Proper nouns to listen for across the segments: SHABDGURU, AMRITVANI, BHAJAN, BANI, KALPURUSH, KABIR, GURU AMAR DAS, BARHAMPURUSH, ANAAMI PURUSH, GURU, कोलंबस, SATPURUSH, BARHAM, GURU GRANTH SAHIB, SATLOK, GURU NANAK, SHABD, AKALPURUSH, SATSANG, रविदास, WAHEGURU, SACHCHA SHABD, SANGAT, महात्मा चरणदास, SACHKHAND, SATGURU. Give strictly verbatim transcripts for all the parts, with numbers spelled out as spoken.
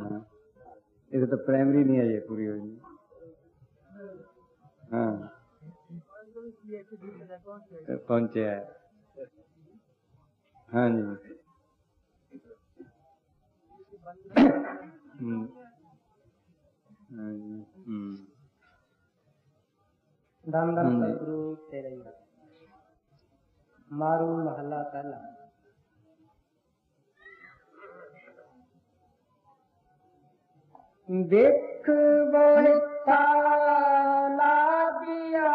हाँ ये तो प्राइमरी नहीं है ये पूरी योजना हाँ पहुंचे है हाँ जी दम दम सतगुरु तेरे मारू महला पहला देख बढ़ता लाबिया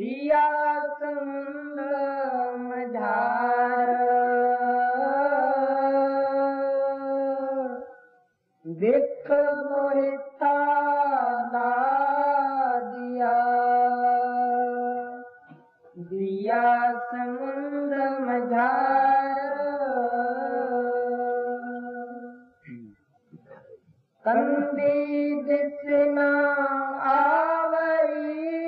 दिया संगम झार देख बढ़ता लाबिया दिया संगम झार कंदे दिसना आवरी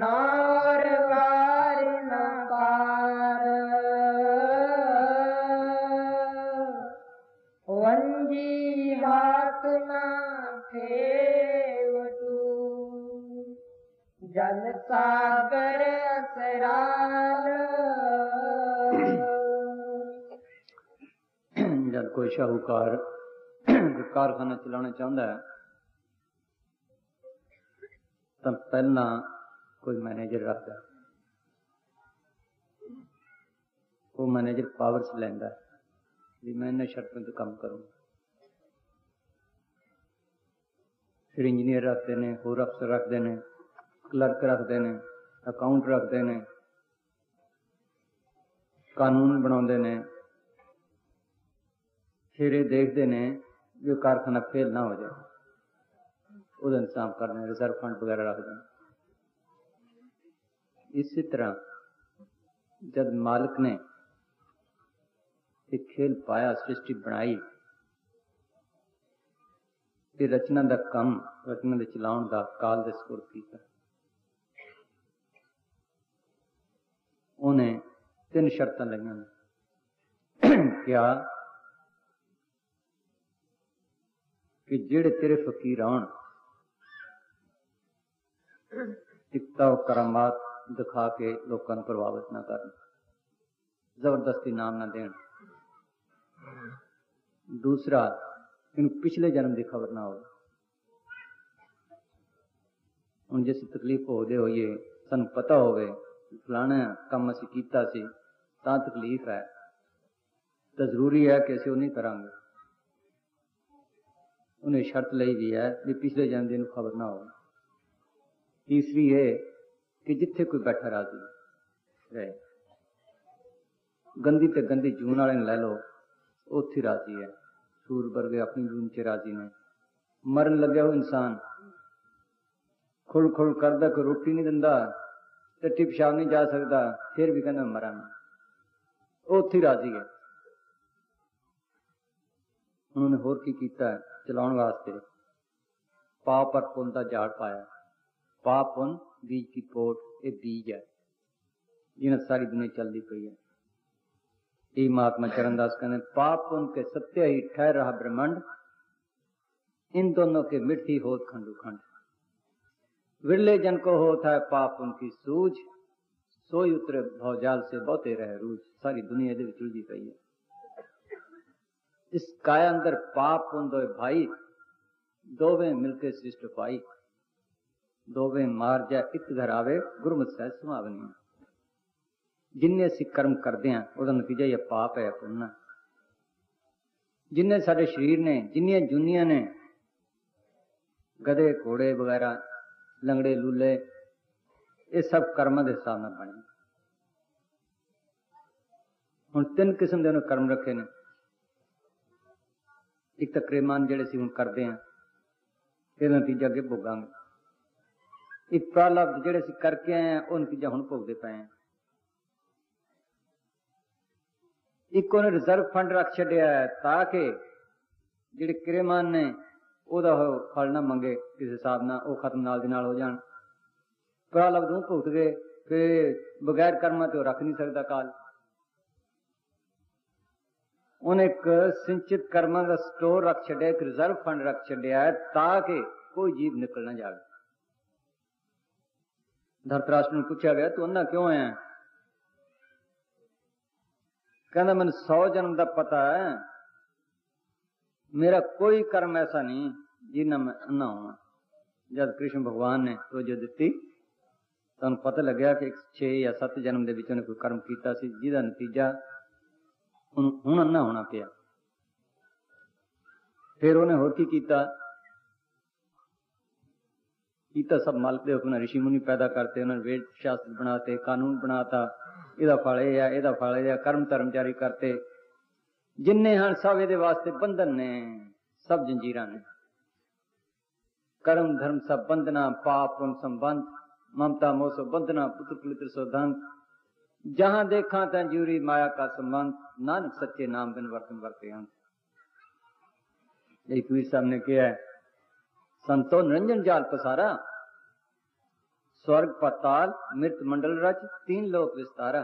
नार वार नकार वंजी हाथ ना फेवटू जल सागर असरार जब कोई शाहूकार कारखाना चलाना चाहता है तो पहला कोई मैनेजर रखता है वो मैनेजर पावर से लेंदा है मैं इन शर्तों से काम करूंगा फिर इंजीनियर रखते हैं होर अफसर रखते हैं क्लर्क रखते हैं अकाउंट रखते हैं कानून बनाते हैं फिर ये देखते ने जो कारखाना फेल ना हो जाए वो इंतजाम करने रिजर्व फंड वगैरह रख दें। इसी तरह जब मालिक ने एक खेल पाया सृष्टि बनाई ते रचना का काम रचना के चलाने का काल दे सुपुर्द कीता उन्हें तीन शर्तां लगाईयां क्या कि जेड़े तेरे फकीर आन तिकता करामात दिखा के लोगों प्रभावित ना कर जबरदस्ती नाम ना देन दूसरा इन पिछले जन्म की खबर ना हो हम जिस तकलीफ हो दे होइए सन पता होवे फलाना काम असी कीता सी तां तकलीफ है तो जरूरी है कि असी नहीं करांगे उन्हें शर्त लाई दी है भी पिछले जन्मदिन खबर ना हो। तीसरी है कि जिथे कोई बैठा राजी रहे गंदी ते गंदी जून वाले लै लो उथे राजी है सूरबर्गे अपनी जून च राजी ने मरन लगे हो इंसान खुड़ खुड़ करदा कोई रोटी नहीं दिंदा ते टिप शाप नहीं जा सकता फिर भी कहना मरां उथे राजी है उन्होंने होर की कीता है चलाने वास्ते पाप और पुन का झाड़ पाया पाप पुन बीज की पोट ये बीज है जिन्हें सारी दुनिया चलती पई है ये महात्मा चरणदास कहने पाप पुन के सत्य ही ठहर रहा ब्रह्मांड इन दोनों के मिठी होत खंडू खंड विरले जन को होता है पाप पुन की सूझ सोई उतरे भौजाल से बहुते रहे रूज सारी दुनिया दे विच उलझी पई है इस काया अंदर पाप पुन दोए भाई दोवे मिलके सृष्टि पाई दोवे मार जा इक घर आवे गुरमत सह सुहावनी जिन्ने असी कर्म करते हैं उसका नतीजा यह पाप है पुण्य जिन्ने साडे शरीर ने जिन्नियां जूनियां ने गधे घोड़े वगैरह लंगड़े लूले ये सब कर्म के हिसाब नाल बने हुण तीन किस्म दे कर्म रखे ने एक तो क्रेमान जेड़े सी हुण करदे आं ते नतीजा अगे भोगांगे एक प्रालब्ध जेड़े सी करके आए हैं उह नतीजा हुण भोगदे पए आं एक उहने रिजर्व फंड रख छड्डिआ है ताकि जेड़े क्रेमान ने ओहदा फल ना मंगे किस हिसाब नाल ओह खत्म नाल दी नाल हो जाण प्रालब्ध नूं भुगत गए कि बगैर कर्मा तो रख नहीं सकता काल। उन्हें एक सिंचित कर्मा का स्टोर रख छड़े, एक रिजर्व फंड रख छड़िया है ताकि कोई जीव निकल ना जाए। धरतराष्ट्र ने पूछा गया तू अन्ना क्यों है? कहना मैंने सौ जन्म का पता है, मेरा कोई कर्म ऐसा नहीं जिन्ना मैं अन्ना हुआ। जब कृष्ण भगवान ने तो जो दी तो पता लग गया कि छे या सत्त जन्म के बीच कोई कर्म किया सी जिसका नतीजा हुण अन्ना होना पिया। फिर उन्हें होर की कीता, कीता सब मालिक के हुक्म, ऋषि मुनि पैदा करते, उन्होंने वेद शास्त्र बनाते, कानून बनाता, एदा फल या एदा फल या कर्म धर्म जारी करते, जिन्ने हैं सब एदे वास्ते बंधन ने, सब जंजीरा ने। कर्म धर्म सब बंधना, पाप पुण्य संबंध, ममता मोह सब बंधना, पुत्र पवित्र सौधन, जहां देखा ता जूरी माया का संबंध। नानक सच्चे नाम बिन वर्तन वर्ते हैं। एक वीर साहब ने किया है, संतो निरंजन जाल पसारा, स्वर्ग पाताल मृत मंडल रच, तीन लोक विस्तारा,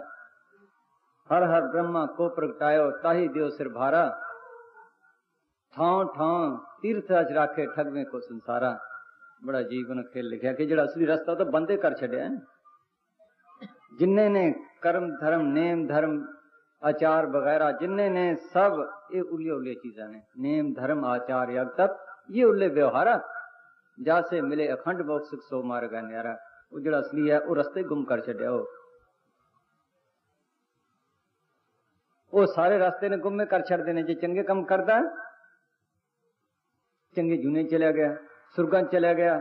हर हर ब्रह्मा को प्रगटायो, ताही दियो सिर भारा, ठाव ठाव तीर्थ अच राखे, ठगवे को संसारा। बड़ा जीवन खेल लिखा कि जड़ा असली रास्ता तो बंदे कर छड़िया। जिन्ने ने कर्म धर्म नेम धर्म आचार वगैरह जिन्ने ने सब ये उल्ले उल्ले चीजा ने, नेम धर्म आचार यज्ञ तप ये उल्ले व्यवहारा, जासे मिले अखंड मोक्ष सो मार्ग न्यारा। वो जड़ा असली है वो रस्ते गुम कर छड़िया, हो वो सारे रास्ते ने गुम्मे कर छड़ देने। जो चंगे कम करता है चंगे जूने चला गया, सुरगन चला गया,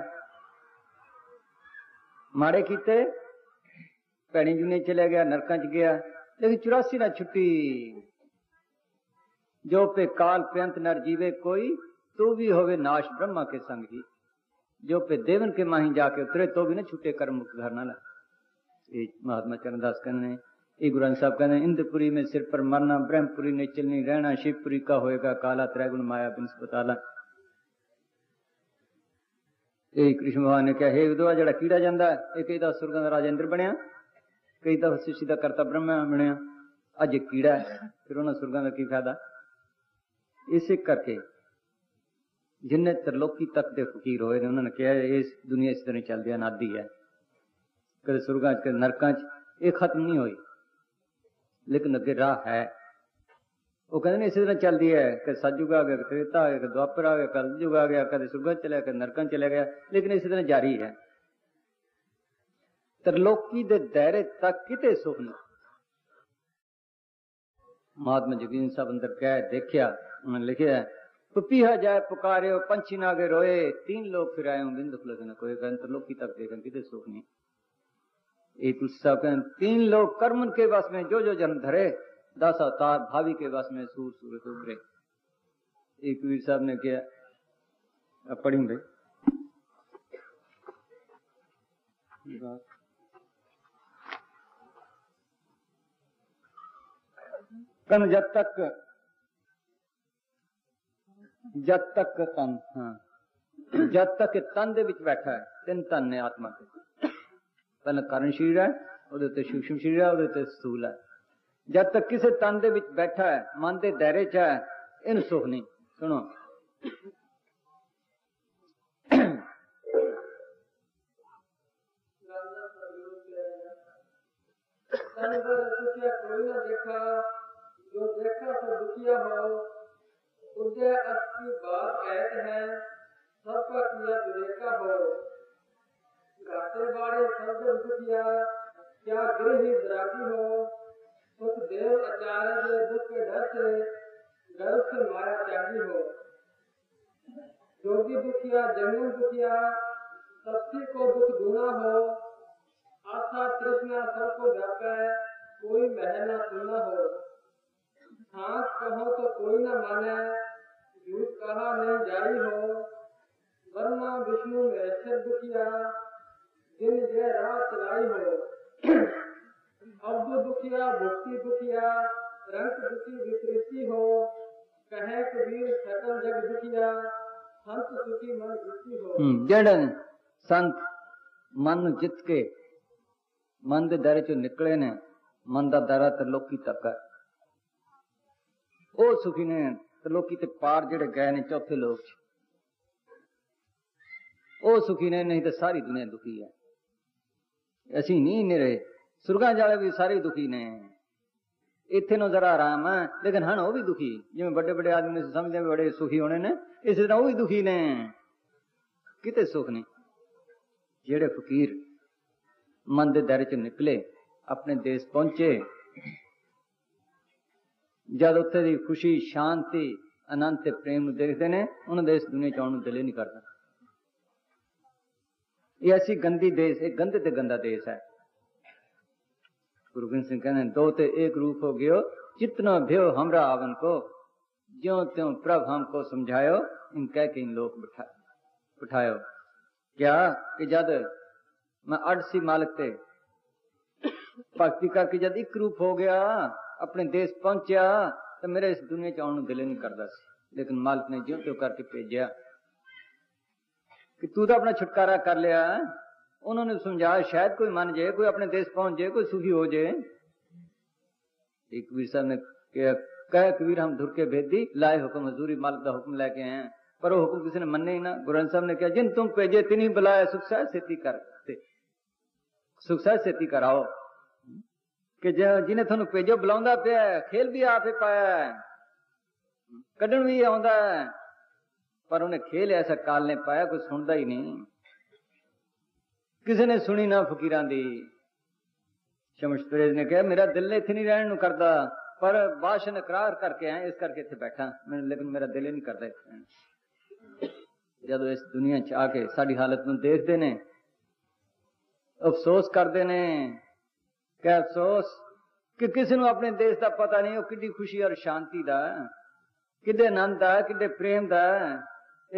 माड़े कीते पैणी जूने चला गया, नरकां च गया। लेकिन चौरासी ना छुट्टी, जो पे काल प्यंत नर जीवे कोई, तो भी होवे नाश ब्रह्मा के संग ही, जो पे देवन के माही जाके उतरे, तो भी ना छुट्टे कर्म मुक्त घर ना ला। महात्मा चरणदास कहने, गुरु साहब कहने, इंद्रपुरी में सिर पर मरना, ब्रह्मपुरी ने चलनी रहना, शिवपुरी का होएगा काला, त्रैगुण माया बिंस बताला। यही कृष्ण भगवान ने कहा, हे विधवा जड़ा कीड़ा जांदा है, कई दफा सुरगां दा राजा इंद्र बनया, कई दफा सृष्टि दा करता ब्रह्मा बनया, अज कीड़ा है, फिर उन्हां सुरगां दा की फायदा। इसे करके जिन्हें त्रिलोकी तक दे फकीर होए ने उन्हां ने कहा, इस दुनिया इस तरह चलदी अनादि है, कदे सुरगां च कदे नरकां च, ये खत्म नहीं होई, लेकिन अगे राह है। वो कहते इसी तरह चलती है कि सतयुग आ गया, त्रेता आ गया, द्वापर आ गया, कलयुग आ गया, कदे सुरग चला गया, नरकन चला गया, लेकिन इसी तरह जारी है। त्रिलोकी दे दायरे तक किते सुख नहीं। महात्मा जगीन साहब अंदर गए, देखिया, उन्होंने लिखा है, पपीहा जाए पुकारे, पंछी नागे रोए, तीन लोग फिर आए बिंदु लगन कोई, त्रिलोकी तक देखन किते सुख नहीं। तीन लोग कर्मन के बस में जो जो जन्म धरे, दस अवतार भावी के बस में सूर सूरत उभरे। एक वीर साहब ने किया, अब पढ़ी भाई तन जब तक जब तक तन हाँ जब तक तन दे विच बैठा है, तीन तन ने आत्मा के, पहला कारण शरीर है, उधर सूक्ष्म शरीर है, उधर स्थूल है। जब तक किसी तन दे विच बैठा है, मन के दायरे च है, इन सुख नहीं। सुनो, जो देखा सो दुखिया हो, उदय असली बात ऐत है, सबका किया विवेका हो, गाते बाड़े शब्द दुखिया, क्या गृही दरागी हो, सुख देव अचारे दे दुख के डर से, डर से माया त्यागी हो, जोगी दुखिया जंगल दुखिया, सबसे को दुख गुना हो, आशा तृष्णा सबको जाता है, कोई महना सुना हो, सांस कहो तो कोई न माने, झूठ कहा नहीं जारी हो, ब्रह्मा विष्णु महेश्वर दुखिया, दिन ये रात चलाई हो, अब दुखिया भुक्ति दुखिया, रंग दुखी विकृति हो, कहे कबीर सकल जग दुखिया, संत सुखी मन दुखी हो। जड़ संत मन जित के मंद दर चो निकले ने मंदा दरा त्रिलोकी तक है। ओ सुखी ने त्रिलोकी ते पार जेड़े गए ने चौथे लोक ओ सुखी ने, नहीं तो सारी दुनिया दुखी है। ऐसी नहीं निरे सुरगा जाले भी सारे दुखी ने, इथे नो जरा आराम है लेकिन हन वो भी दुखी। जिमें बड़े बड़े आदमी समझते हैं बड़े सुखी होने ने, इस तरह वो भी दुखी ने, किते सुख नहीं। जेड़े फकीर मन दे दायरे च निकले अपने देश पहुंचे, जद उत्थे दी खुशी शांति आनंद ते प्रेम नूं देखदे ने, उन्हां दे इस दुनिया च आउण नूं दिल ही नहीं करदा। ये ऐसी गंदी देश, एक गंदे ते गंदा देश है। गुरु गोबिंद सिंह कहने दो ते एक रूप हो गयो, जितना भयो हमरा आवन को, ज्यों त्यों प्रभ हमको समझायो, इन कह के इन लोक बिठा बिठायो। क्या कि जद मैं अड़सी मालिक थे भक्ति करके जब एक रूप हो गया, अपने देश पहुंचा, तो मेरा इस दुनिया च आउण दिल नहीं करता सी, लेकिन मालिक ने ज्यों त्यों करके भेजा कि तू तो अपना छुटकारा कर लिया। उन्होंने समझाया शायद कोई मान जाए, कोई अपने देश पहुंच जाए, कोई सुखी हो जाए। एक कबीर साहब ने कहा, कबीर हम धुर के भेदी लाए हुक्म हजूरी, मालिक का हुक्म लेके आए, पर वो हुक्म किसी ने मन्ने ही ना। गुरु ग्रंथ साहब ने कहा जिन तुम भेजे तिन्हीं बुलाया, सुख साहब सेती करते, सुख साहब सेती कराओ कि जिन्हें थोनू भेजो बुलांदा पिया, खेल भी आप ही पाया, कढ़न भी आंदा, पर उन्हें खेल ऐसा काल ने पाया कोई सुनता ही नहीं, किसी ने सुनी ना फकीरां दी। शमश परेज ने कहा मेरा दिल इत्थे नहीं रहने करता, पर बादशाह ने करार करके आए इस करके इत्थे बैठा, लेकिन मेरा दिल ही नहीं करता इत्थे। जब इस दुनिया च आके साडी हालत नूं देखदे ने, अफसोस करदे ने, क्या अफसोस कि किसी नूं अपने देश दा पता नहीं, किड्डी खुशी और शांति दा, किड्डे आनंद दा, किड्डे प्रेम दा।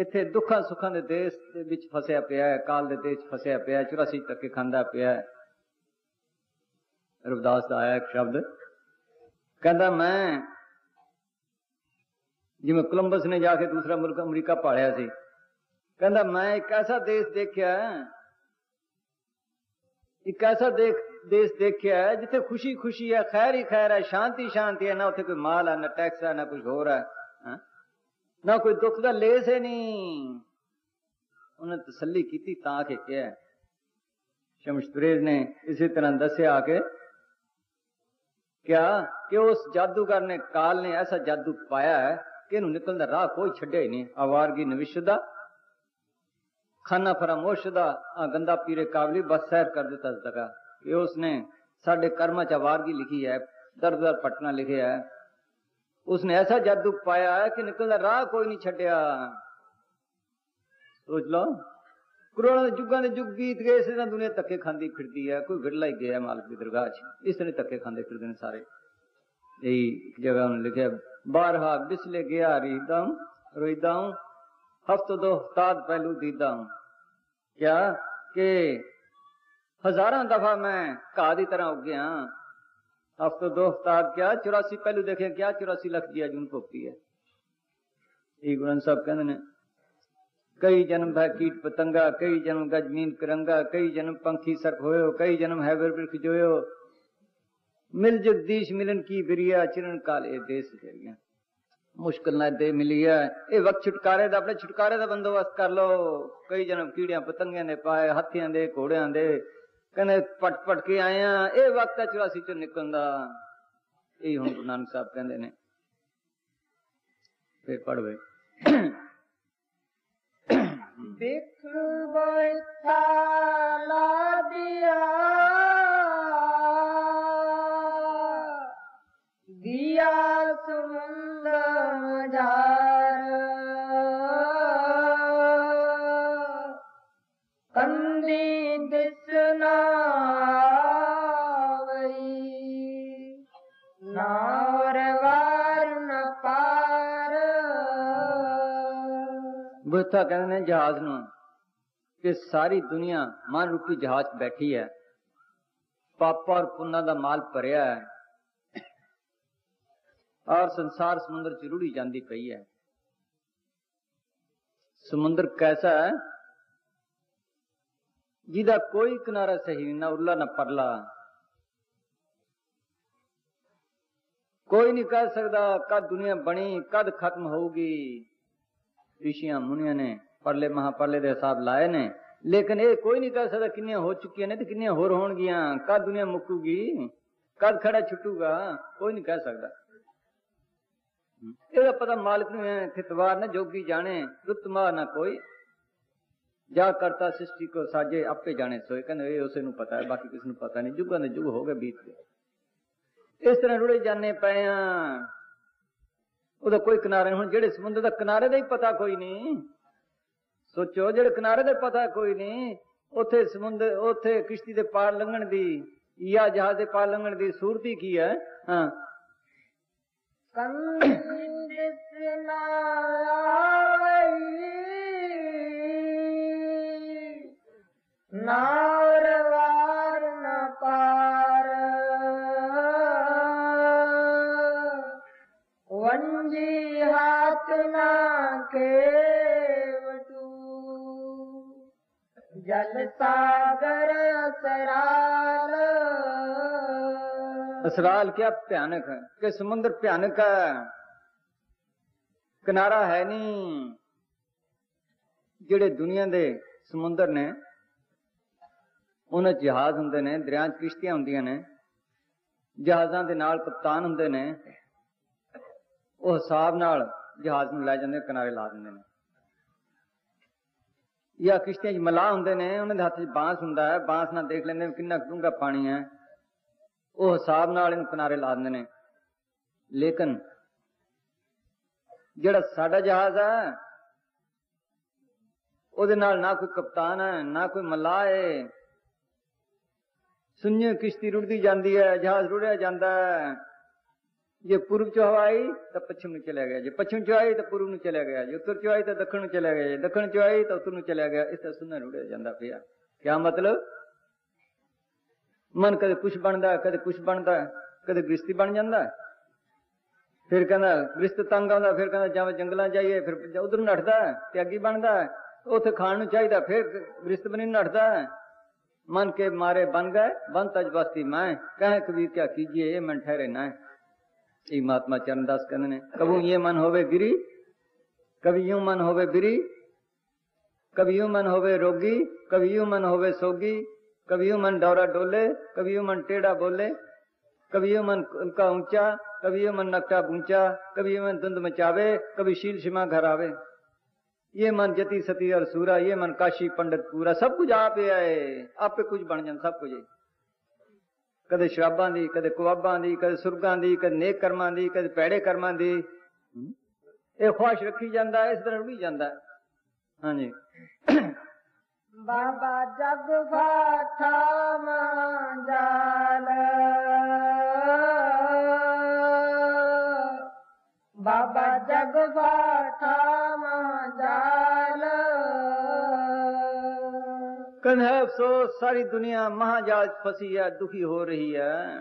इत्थे दुखा सुखा दे देश दे विच फसया पिया है, काल दे देश फसया पिया, चौरासी धक्के खांदा पिया। रविदास दा आया एक शब्द, कहंदा मैं जिवें कोलंबस ने जाके दूसरा मुल्क अमरीका पालिया सी, कहंदा मैं एक ऐसा देश देखिया, एक ऐसा देख देश देखिया जिथे खुशी खुशी है, खैर ही खैर है, शांति शांति है, ना उत्थे कोई माल है, ना टैक्स है, ना कुछ होर है, ना कोई दुख का लेस है नहीं। उन्हें तसली की ताके क्या शमशतुरेज ने इसी तरह दसे आके क्या कि उस जादूगर ने काल ने ऐसा जादू पाया है कि इन्हू निकल दा राह कोई छड़े ही नहीं। आवारगी नविशदा खाना फरामोशदा गंदा पीरे काबली बस सैर कर देता जगह कि उसने साढ़े कर्मा च आवारगी लिखी है, दर दर पटना लिखे है। उसने ऐसा जादू पाया है कि निकलदा राह कोई नहीं छड्या। सोच लो करोड़ों जुगां दे जुग बीत गए, इस तरह दुनिया धक्के खांदी फिरदी है, कोई विरला ही गया मालिक दी दरगाह च, इस तरह धक्के खांदे फिरदे ने सारे। यही एक जगह उन्होंने लिखा बारहा बिसले गया रीदाऊं रोईदाऊं हफ्तों दो हफ्ताद पहलू दीदाऊं। क्या के हजारां दफा मैं घाह दी तरह उग गया, हफ्तों दो हफ्ताद क्या चौरासी पहलू देखे, क्या चौरासी लख दिया जून भोगती है। गुरु ग्रंथ साहब कहते हैं कई जन्म है कीट पतंगा, कई जन्म गजमीन करंगा, कई जन्म पंखी सर्प होयो, कई जन्म है वृक्ष जोयो, मिल जगदीश मिलन की बिरिया, चिरन काल ए देश गया। मुश्किल ना दे मिली है ए वक्त छुटकारे दा, अपने छुटकारे दा बंदोबस्त कर लो। कई जन्म कीड़ियां पतंगियां ने पाए, हाथियां दे, घोड़ियां दे, कहने पट पट के आया, ये वक्त है चौरासी चो निकलदा। यही हुण गुरु नानक साहब कहते हैं फिर पढ़वे दिया बुद्धा कहते हैं जहाज नूं कि सारी दुनिया मन रूपी जहाज बैठी है, पापा और पुन्ना दा माल भरिया है, और संसार समुंदर च रुड़ी जांदी पई है। समुंदर कैसा है जिदा कोई किनारा सही ना, उरला ना परला, कोई नहीं कह सकता कद दुनिया बनी कद खत्म होगी। ऋषिया मुनिया ने परले महापरले दे हिसाब लाए ने, लेकिन ये कोई नहीं कह सकता किन्नियां हो चुकी ने तो किन्नियां होर होणगियां, कद दुनिया मुकूगी कद खड़ा छुटूगा, कोई नहीं कह सकता। एदा पता मालिक नूं है, खितवार ने जोगी जाने रुतमा ना कोई, जा करता सृष्टि को साजे आपे जाने सोए, कहंदे ये उसे नूं पता है बाकी किसी नूं पता नहीं, जुगां दे जुग हो गए बीत गए। इस तरह रुड़े जाने पए आ, उहदा कोई किनारा नहीं। हुण जेड़े समुंदर दा किनारे दा ही पता कोई नहीं, सोचो जेड़े किनारे दा पता कोई नहीं, उत्थे समुंदर उत्थे किश्ती दे पार लंघण दी या जहाज दे पार लंघण दी सूरत ही की है। हां नारवार न पार वंजी हाथ ना केवटू जल सागर असराल। असराल क्या भयानक है कि समुद्र भयानक है, किनारा है नहीं। जेडे दुनिया दे समुद्र ने उन्हें जहाज होंगे ने, दरिया किश्तियां होंगे ने, जहाजा के नाल कप्तान होंगे ने, उस हिसाब नाल जहाज में लै जाते किनारे ला देंगे ने। या किश्तियां च मलाह होंगे ने, उन्होंने हथ च बांस होंदा है, बांस नाल देख लेंगे कितना डूंगा पानी है, वो हिसाब नाल इन किनारे ला देंगे ने। लेकिन जेड़ा साडा जहाज है उहदे नाल ना कोई कप्तान है ना कोई मलाह है, सुन्नी किश्ती रुड़ती जाती है, जहाज रुड़िया जाता है। जे पूर्व चो हवा आई तो पश्चिम में चला गया, जे पश्चिम चो आई तो पूर्व में चला गया, जे उत्तर चो आई तो दक्षिण में चला गया, जे दक्षिण चो आई तो उत्तर में चला गया। इस तरह सुन्ना रुड़िया जाता पिया। क्या मतलब? मन कदे कुछ बनता कदे कुछ बनता, कदे ग्रिस्ती बन जाता, फिर कहना ग्रिस्त तंग आता, फिर कहना जावे जंगलों जाइए, फिर उधर नठदा त्यागी बनता, उथे खाण नूं चाहीदा फिर ग्रिस्त बनी नठदा। मन के मारे बन गए बन तज बस्ती मैं कहे कबीर क्या कीजिए ये मन ठहरे ना। ये महात्मा चरण दास कहंदे ने, कबू ये मन होवे गिरी, कभी यूं मन होवे बिरी, कभी यूं मन होवे रोगी, कभी यूं मन होवे सोगी, कभी यू मन डौरा डोले, कभी यू मन टेढ़ा बोले, कभी यू मन उनका ऊंचा, कभी यू मन नक्टा बूंचा, कभी यू मन धुंध मचावे, कभी शील शिमा घर आवे। ये मन जति सती और सूरा, ये मन काशी पंडित पूरा, सब कुछ आप ही आए, आपे कुछ बन जान सब कुछ। कदे शराबां दी, कदे कुआबां दी, कदे सुरगां दी, कदे नेक कर्मां दी, कदे पैड़े कर्मां दी, ये ख्वाहिश रखी जांदा है, इस तरह रुड़ी जांदा है। हां जी बाबा जग भाथा मांजाल, बाबा जग भाथा मांजाल, कन्हे अफसोस सारी दुनिया महाजाल फंसी है, दुखी हो रही है।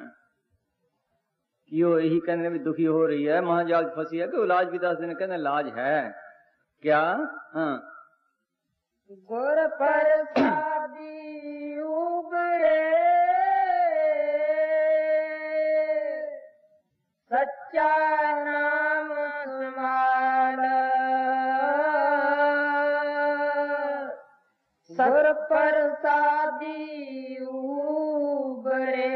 क्यों यही कहने में दुखी हो रही है, महाजाल फंसी है कि इलाज भी दस दिन कहने इलाज है क्या? हाँ गुर प्रसादी उबरे सच्चा नाम समाला, गुर प्रसादी उबरे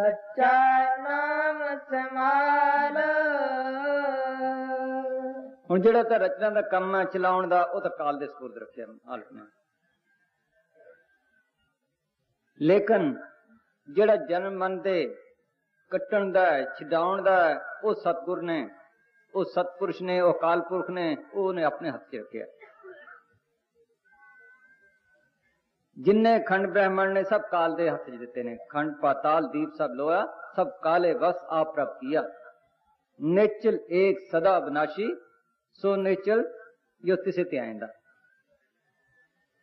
सच्चा नाम समाला। हुण जिहड़ा तां रचना दा कम है चलाउण दा, उह तां काल दे सपुर्द रखिया मालिक ने। लेकिन जिहड़ा जन्म मन दे कट्टण दा छडाउण दा, उह सतगुर ने, उह सतपुरुष ने, उह अकाल पुरख ने, उहने अपने हत्थ च रखिया। जिन्ने खंड ब्रह्मण ने सब काल दे हत्थ च दित्ते ने, खंड पाताल दीप सब लोया सब काले वस आप प्रभ किया। नेचल एक सदा विनाशी सो नेचल जो तिसे त्याइंदा,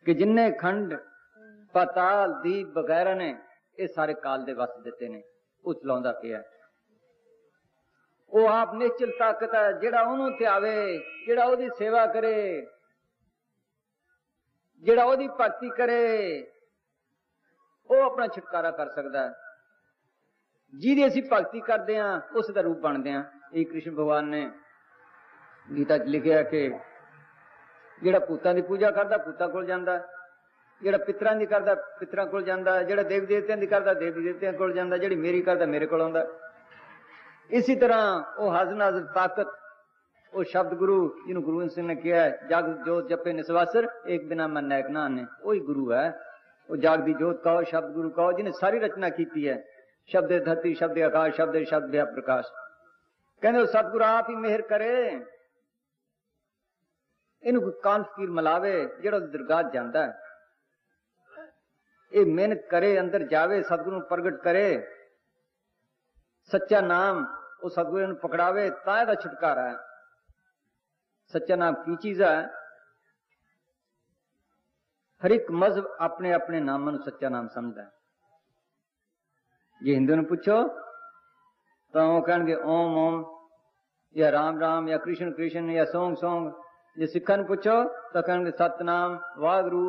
कि जिन्ने खंड पाताल दीप वगैरह ने ये सारे काल दे वस दिते ने, उह चलाउंदा पिया। उह आप नेचल ताकत है, जिहड़ा उहनूं त्यावे, जिहड़ा उहदी सेवा करे, जिहड़ा उहदी भगती करे, उह अपना छुटकारा कर सकदा है। जिहदी असीं भगती करदे हां उस दा रूप बनदे हां। ये कृष्ण भगवान ने गीता च लिखिआ कि जिहड़ा भूतां दी पूजा करदा भूतां कोल जांदा, जिहड़ा पितरां दी करदा पितरां कोल जांदा, जिहड़ा देव देवतियां दी करदा देवी देवतियां कोल जांदा, जिहड़ी मेरी करदा मेरे कोल आउंदा। इसी तरह वो हाज़िर नाज़िर ताकत वो शब्द गुरु जिन्होंने गुरु सिंह ने किया है, जागृत जोत जपे निस्वासर एक बिना मन नायक नाने, वही गुरु है। वो जागृत जोत कहो, शब्द गुरु कहो, जिन्हें सारी रचना की है। शब्द धरती, शब्द आकाश, शब्द शब्द प्रकाश। कहने सतगुरु आप ही मेहर करे, इन कान फकीर मिलावे जो दरगाह जाता है। ये मेहनत करे, अंदर जावे, सतगुरु प्रगट करे, सच्चा नाम वो सतगुरु ने पकड़ावे, ताए दा छुटकारा है। सच्चा नाम की चीज है? हर एक मजहब अपने अपने नाम को सच्चा नाम समझता है। जे हिंदू ने पूछो तो वो कहेंगे ओम ओम, या राम राम, या कृष्ण कृष्ण, या सोंग सोंग। जे सिखा ने पूछो तो कहेंगे सतनाम, वाहगुरु।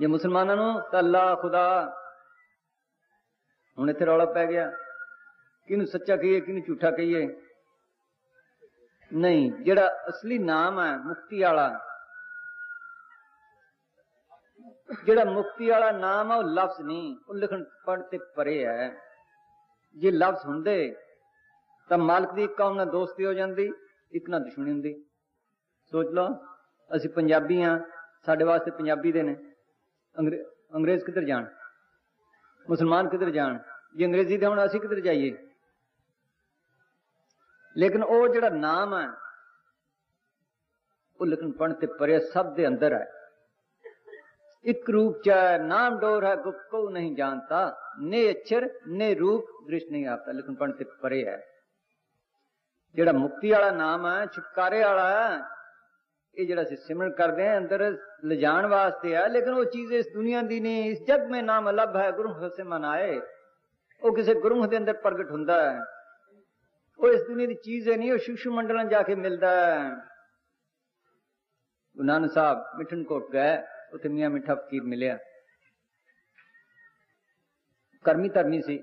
जे मुसलमानों नूं तो अल्लाह, खुदा। हुण इत्थे रौला पै गया, किहनूं सच्चा कहिए किहनूं झूठा कहिए। नहीं, जिहड़ा असली नाम है मुक्ति वाला, जिहड़ा मुक्ति वाला नाम है, वह लफ्ज नहीं, वह लिखण पढ़ ते परे है। जे लफ्ज हुंदे तां मालिक दी कौम नाल दोस्ती हो जांदी, इक नाल दुश्मनी हुंदी। सोच लो, असीं पंजाबी हां, साडे वास्ते पंजाबी दे ने अंग्रे अंग्रेज किधर जाण, मुसलमान किधर जान, जे अंग्रेजी दे होण असीं किधर जाइए। लेकिन वह जिहड़ा नाम है वह लिखण पढ़ ते परे, सब दे अंदर है, एक रूप च है। नाम डोर है गुप्त को नहीं जानता, ने अक्षर ने रूप दृष्ट नहीं आता, लिखण पढ़ ते परे है। जिहड़ा मुक्ति वाला नाम है, छुटकारे वाला है, ये जिहड़ा असीं सिमरन करदे हां अंदर ले जाण वास्ते है। लेकिन वो चीज इस दुनिया दी नहीं, इस जग में नाम अलभ है। गुरमुख से मनाए वो किसी गुरमुख दे अंदर प्रगट हुंदा है। वो इस दुनिया दी चीज है नहीं, वो शिशु मंडल जाके मिलदा है। गुरु नानक साहब मिठनकोट गए, उत्थे मियां मिठा फकीर मिलिया, कर्मी धर्मी सी।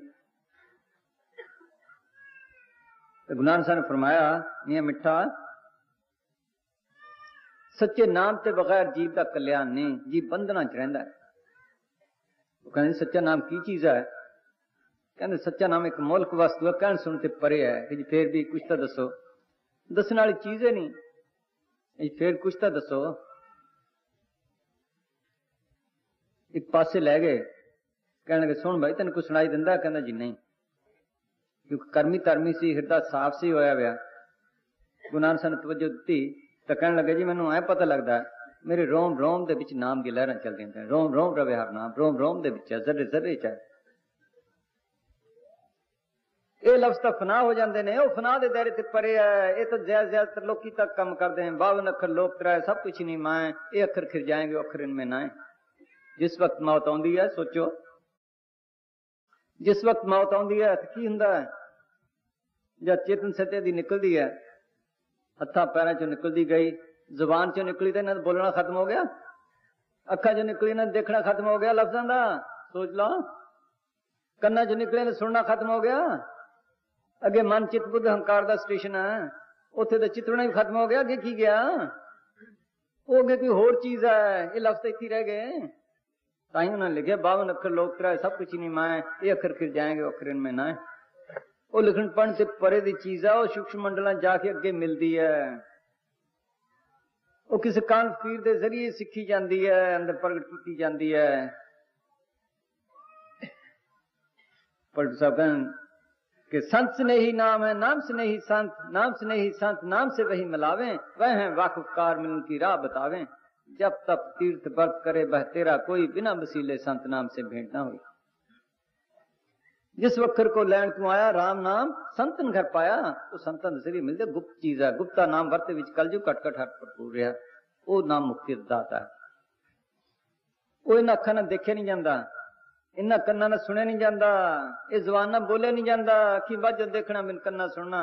गुरु नानक साहब ने फरमाया मियां मिठा, सच्चे नाम ते बगैर जीव का कल्याण नहीं, जीव बंधना च रहिंदा है। वो कहंदे सच्चा नाम की चीज है? कहंदे सच्चा नाम एक मौलिक वस्तु है, कहण सुण ते परे है। कि फिर भी कुछ तो दसो, दसण वाली चीज है नहीं, फिर कुछ तो दसो। एक पासे लै गए, कहण लगे सुण भाई तैनूं कुछ सुणाई दिंदा? कहंदा जी नहीं, क्योंकि कर्मी धर्मी सी, हिरदा साफ सी होया होया। गुरु नानक साहब ने तवज्जो दित्ती तो कहने लगे जी मैनूं ऐ पता लगता है मेरे रोम रोम दे विच नाम दी लहरां चलदियां पईआं। रोम रोम रवे हर नाम, रोम रोम दे विच जर्रे जर्रे च इह लफ्ज़ तां फना हो जांदे ने, ओह फना दे दायरे ते परे है। इह तां ज्यादा ज्यादातर लोकी तक कम करदे हैं। बावन अखर लोक त्रै सब कुछ नहीं माए, इह अखर खिर जाएंगे अखर इनमें ना है। जिस वक्त मौत आउंदी है, सोचो जिस वक्त मौत आउंदी है तां की हुंदा है? जद चेतन सत्ते दी निकलदी है, हत्था पैरों चो निकलती गई, जुबान चो निकली तो इन्होंने बोलना खत्म हो गया, अखा चो निकली इन्होंने देखना खत्म हो गया लफ्जों का, सोच लो। कन्ना चो निकले ने सुनना खत्म हो गया। अगे मन चित बुद्ध हंकार का स्टेशन है, उत्थे तो चितरना ही खत्म हो गया। अगे की गया? वो अगे कोई होर चीज है, ये लफ्ज इत्थे रह गए। तां उन्होंने लिखे बावन अखर लोक त्रै सब कुछ नहीं माए, ये अखर खिर जाएंगे अखर इनमें ना है। वो लिखनपन से परे दी चीज है, वो सूक्ष्म मंडलों जाके अगे मिलती है। वो किसी कान फकीर के जरिए सीखी जाती है, अंदर प्रगट की जाती है। पलटू साहब कहन कि संत स्नेही नाम है, नाम स्नेही संत, नाम स्नेही संत, नाम से वही मिलावे, वह है वाकुफकार मिलन की राह बतावे। जब तक तीर्थ व्रत करे बह तेरा कोई, बिना वसीले संत नाम से भेंट ना हुई। जिस वखर को लैंड तू आया, राम नाम संतन घर पाया। वो संतन से भी मिलते गुप्त चीज है, गुप्ता नाम वरते विच कलजू कटकट हट भरपूर रहा। वो नाम मुक्ति दाता है। वो इन्हां अखां नाल देखिया नहीं जाता, इन्हां कन्नां नाल सुनिया नहीं जाता, ये जबान नाल बोलिया नहीं जाता। अखी वाजो देखना बिन कन्ना सुनना,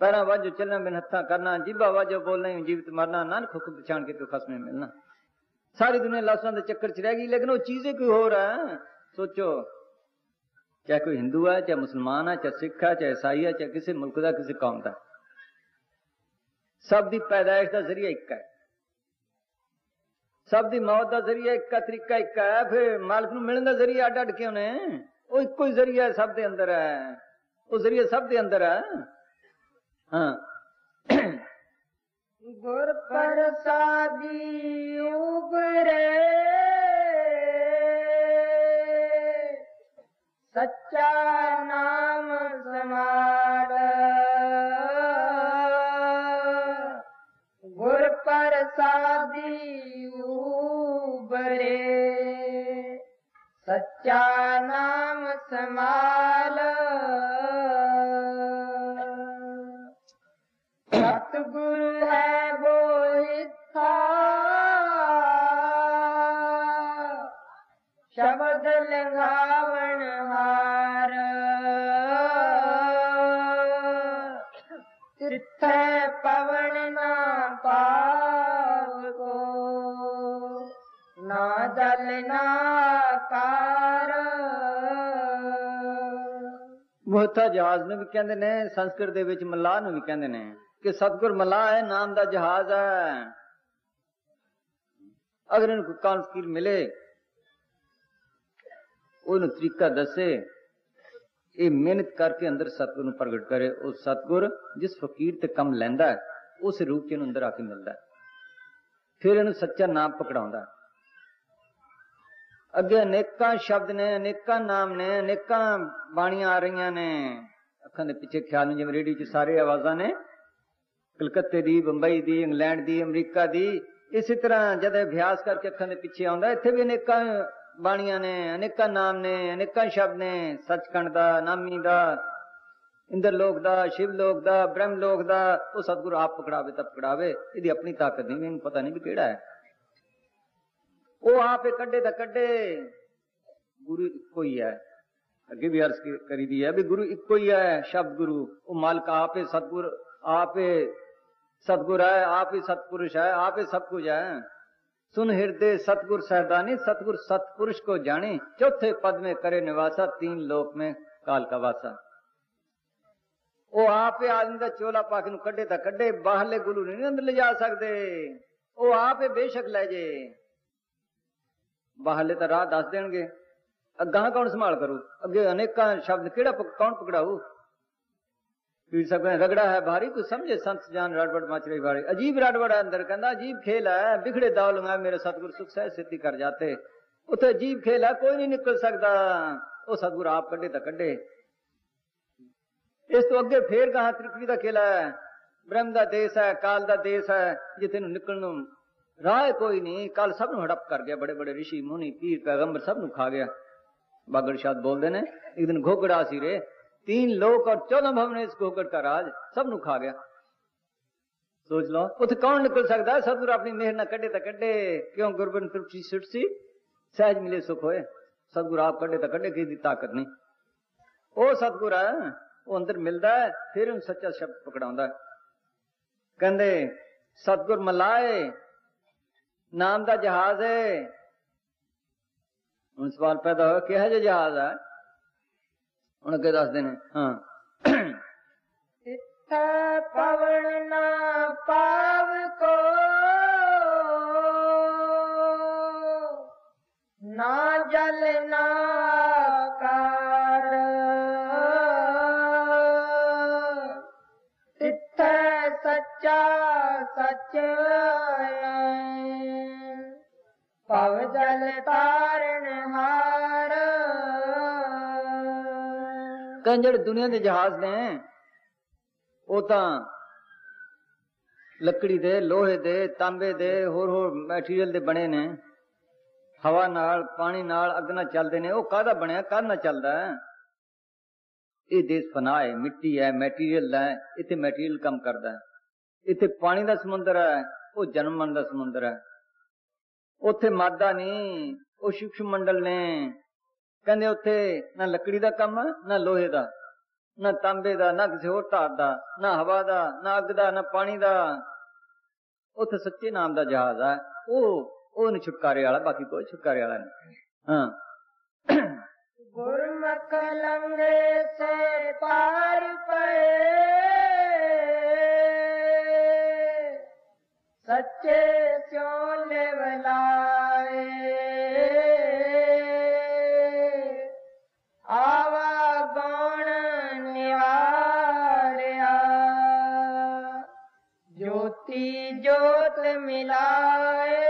पैरां वाजो चलना बिन हत्था करना, जीभा वाजो बोलना जीवित मरना, नानक खुख पछाण के तू खसमें मिलना। सारी दुनिया लफ्जां दे चक्कर च रह गई, लेकिन वो चीज ही कोई होर है। सोचो चाहे कोई हिंदू है, चाहे मुसलमान है, चाहे सिख है, चाहे ईसाई है, चाहे किसी मुल्क का किसी कौम का, सब की पैदाइश का जरिया एक है, सब की मौत का जरिया एक तरीका एक है। फिर मालिक को मिलने का जरिया अड अड क्यों ने? वो इको ही जरिया सब के अंदर है, वो जरिया सब के अंदर है। हाँ, गुर प्रसादी उबरे, सच्चा नाम समारा, गुर प्रसादी उबरे, सच्चा नाम समारा। सतगुरु है वो हिता, शब्द लंघावन हार, तीर्थ पवन ना पावको, ना दल ना कार। बहुता जहाज में भी कहते ने, संस्कृत दे विच मल्लाह नूं भी कहते ने कि सतगुर मलाह है, नाम दा जहाज है। अगर इनको कान फकीर मिले, उन्हें तरीका दसे, ये मेहनत करके अंदर सतगुर प्रगट करे, उस सतगुर जिस फकीर ते कम लेंदा है, उस रूप के अंदर आके मिलता है, फिर इन्हें सच्चा नाम पकड़ाउंदा। अगे अनेका शब्द ने, अनेका नाम ने, अनेका बाणियां आ रही ने, अखां दे पिछे ख्याल नहीं, जिवें रेडियो च सारे आवाजां ने, कलकत्ते दी, बंबई दी, इंग्लैंड दी, अमरीका दी। इसी तरह जद अभ्यास करके अखां दे पिछे आउंदा, इत्थे भी अनेकां बाणियां ने, अनेकां नाम ने, अनेकां शब्द ने, सचखंड दा, नामी दा, इंद्रलोक दा, शिवलोक दा, ब्रह्मलोक दा। वो सतगुरु आप पकड़ावे तां पकड़ावे, इहदी अपनी ताकत नहीं, इहनूं पता नहीं भी किहड़ा है, वो आप कड्डे तां कड्डे। गुरु इक्को ही है, अगे भी अर्ज करी दी है भी गुरु इक्को ही है। शब्द गुरु वो मालिक आप है, सतगुरु आप है, सतगुर है, आप ही सतपुरुष है, आप ही सब कुछ है। सुन हृदय सतगुर सहदानी, सतगुर सतपुरुष को जाने, चौथे पद में करे निवासा, तीन लोक में काल का वासा। वो आप ही आदमी का चोला पाके नु कड्डे ता कड्डे, बाहरले गुरु नहीं अंदर ले जा सकते। वो आप ही बेशक ले जे, बाहरले ता राह दस देंगे, अगां कौन संभाल करू? अगे अनेकां शब्द केड़ा कौन पकड़ाऊ? पीर साहब कहते रगड़ा है भारी, कुछ समझे संत जान, राडवड़ मच रही भारी। अजीब राडवड़ है अंदर, कहना अजीब खेल है। बिखड़े दाव लगा मेरे सतगुर, सुख सह सिद्धि कर जाते। उत अजीब खेल है, कोई नहीं निकल सकता। वो सतगुर आप कड्डे तो कड्डे। इस तो अगे फिर कहा त्रिकड़ी का खेला है, ब्रह्म का देश है, काल का देश है, जिथे निकल राह कोई नहीं। काल सब हड़प कर गया, बड़े बड़े ऋषि मुनि पीर पैगंबर सब खा गया। बागड़ शाह बोलते हैं एक दिन घोगड़ा सी रे, तीन लोक और चौदह भवन, इस गोगड़ का राज सब नू खा गया। सोच लो उत कौन निकल सकता है? सतगुरु अपनी मेहर ना कड्डे तो कड्डे, क्यों? गुरबिन त्रुटि सुटसी, सहज मिले सुख होए। सतगुरु आप कड्डे तो कड्डे, किसी ताकत नहीं। वो सतगुरु है, वो अंदर मिलता है, फिर उन सच्चा शब्द पकड़ाउंदा। कहंदे सतगुर मलाए, नाम दा जहाज है। हुण सवाल पैदा होया, किहो जिहा जहाज है? उन्हें अगे दस देने। हाँ, इत्थे पवन ना पाव को, ना जल ना कार, इत्थे सच्चा सच पाव, जल तारण हार। कहीं जड़े दुनिया के जहाज ने, वो लकड़ी दे, लोहे दे, तांबे दे, होर होर मैटीरियल दे बने ने, हवा नाल, पानी नाल, अग नाल चलते ने। वो कादा बनया, कादा ना चलता है? ये देश फना है, मिट्टी है, मैटीरियल है। इतने मैटीरियल काम करता है। इतने पानी का समुंदर है, वो जन्म मन का समुंदर है। उथे मादा नहीं, वो सूक्ष्म मंडल ने। कहते उत्थे ना लकड़ी का काम है, ना लोहे का, ना तांबे का, ना किसी होर धात का, ना हवा का, ना अग का, ना पानी का। उत्थे सच्चे नाम का जहाज है। ओ ओ नहीं छुटकारे वाला, बाकी कोई छुटकारे वाला नहीं। हाँ, गुरमुख लंगे से पार पे सच्चे स्यों ने बुलाए आवा गौण निवारिया ज्योति ज्योत मिलाए।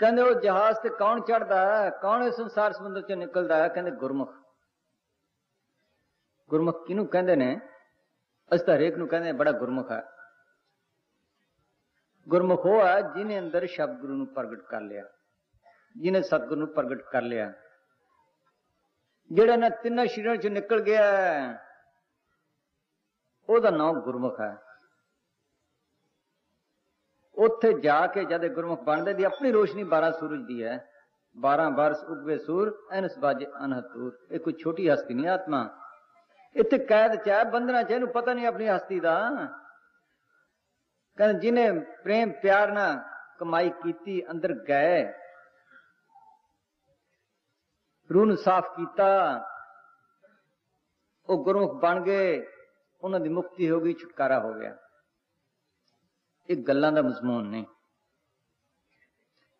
कहते वो जहाज से कौन चढ़ता है, कौन इस संसार समुद्र चो निकलता है? कहते गुरमुख। गुरमुख किनू कहते ने? अस तो हरेक नू कहते बड़ा गुरमुख है। गुरमुख वो है जिन्हें अंदर शब्द गुरु नू प्रगट कर लिया, जिन्हें सतगुरु नू प्रगट कर लिया, जेड़ा ना तिना शरीर चो निकल गया ओदा नाम गुरमुख है। उत्थे जाके जद गुरमुख बनते दी अपनी रोशनी बारह सूरज दी है। बारह वर्ष उगवे सूर एनस बाजे अनहतूर। ये कोई छोटी हस्ती नहीं आत्मा, इतने कैद च है, बंधना चाहिए, पता नहीं अपनी हस्ती का। कहते जिन्हें प्रेम प्यार ना कमाई कीती, अंदर गए, रूह नू साफ कीता, वो गुरमुख बन गए, उन्होंने मुक्ति हो गई, छुटकारा हो गया। ये गल्लां दा मजमून नहीं,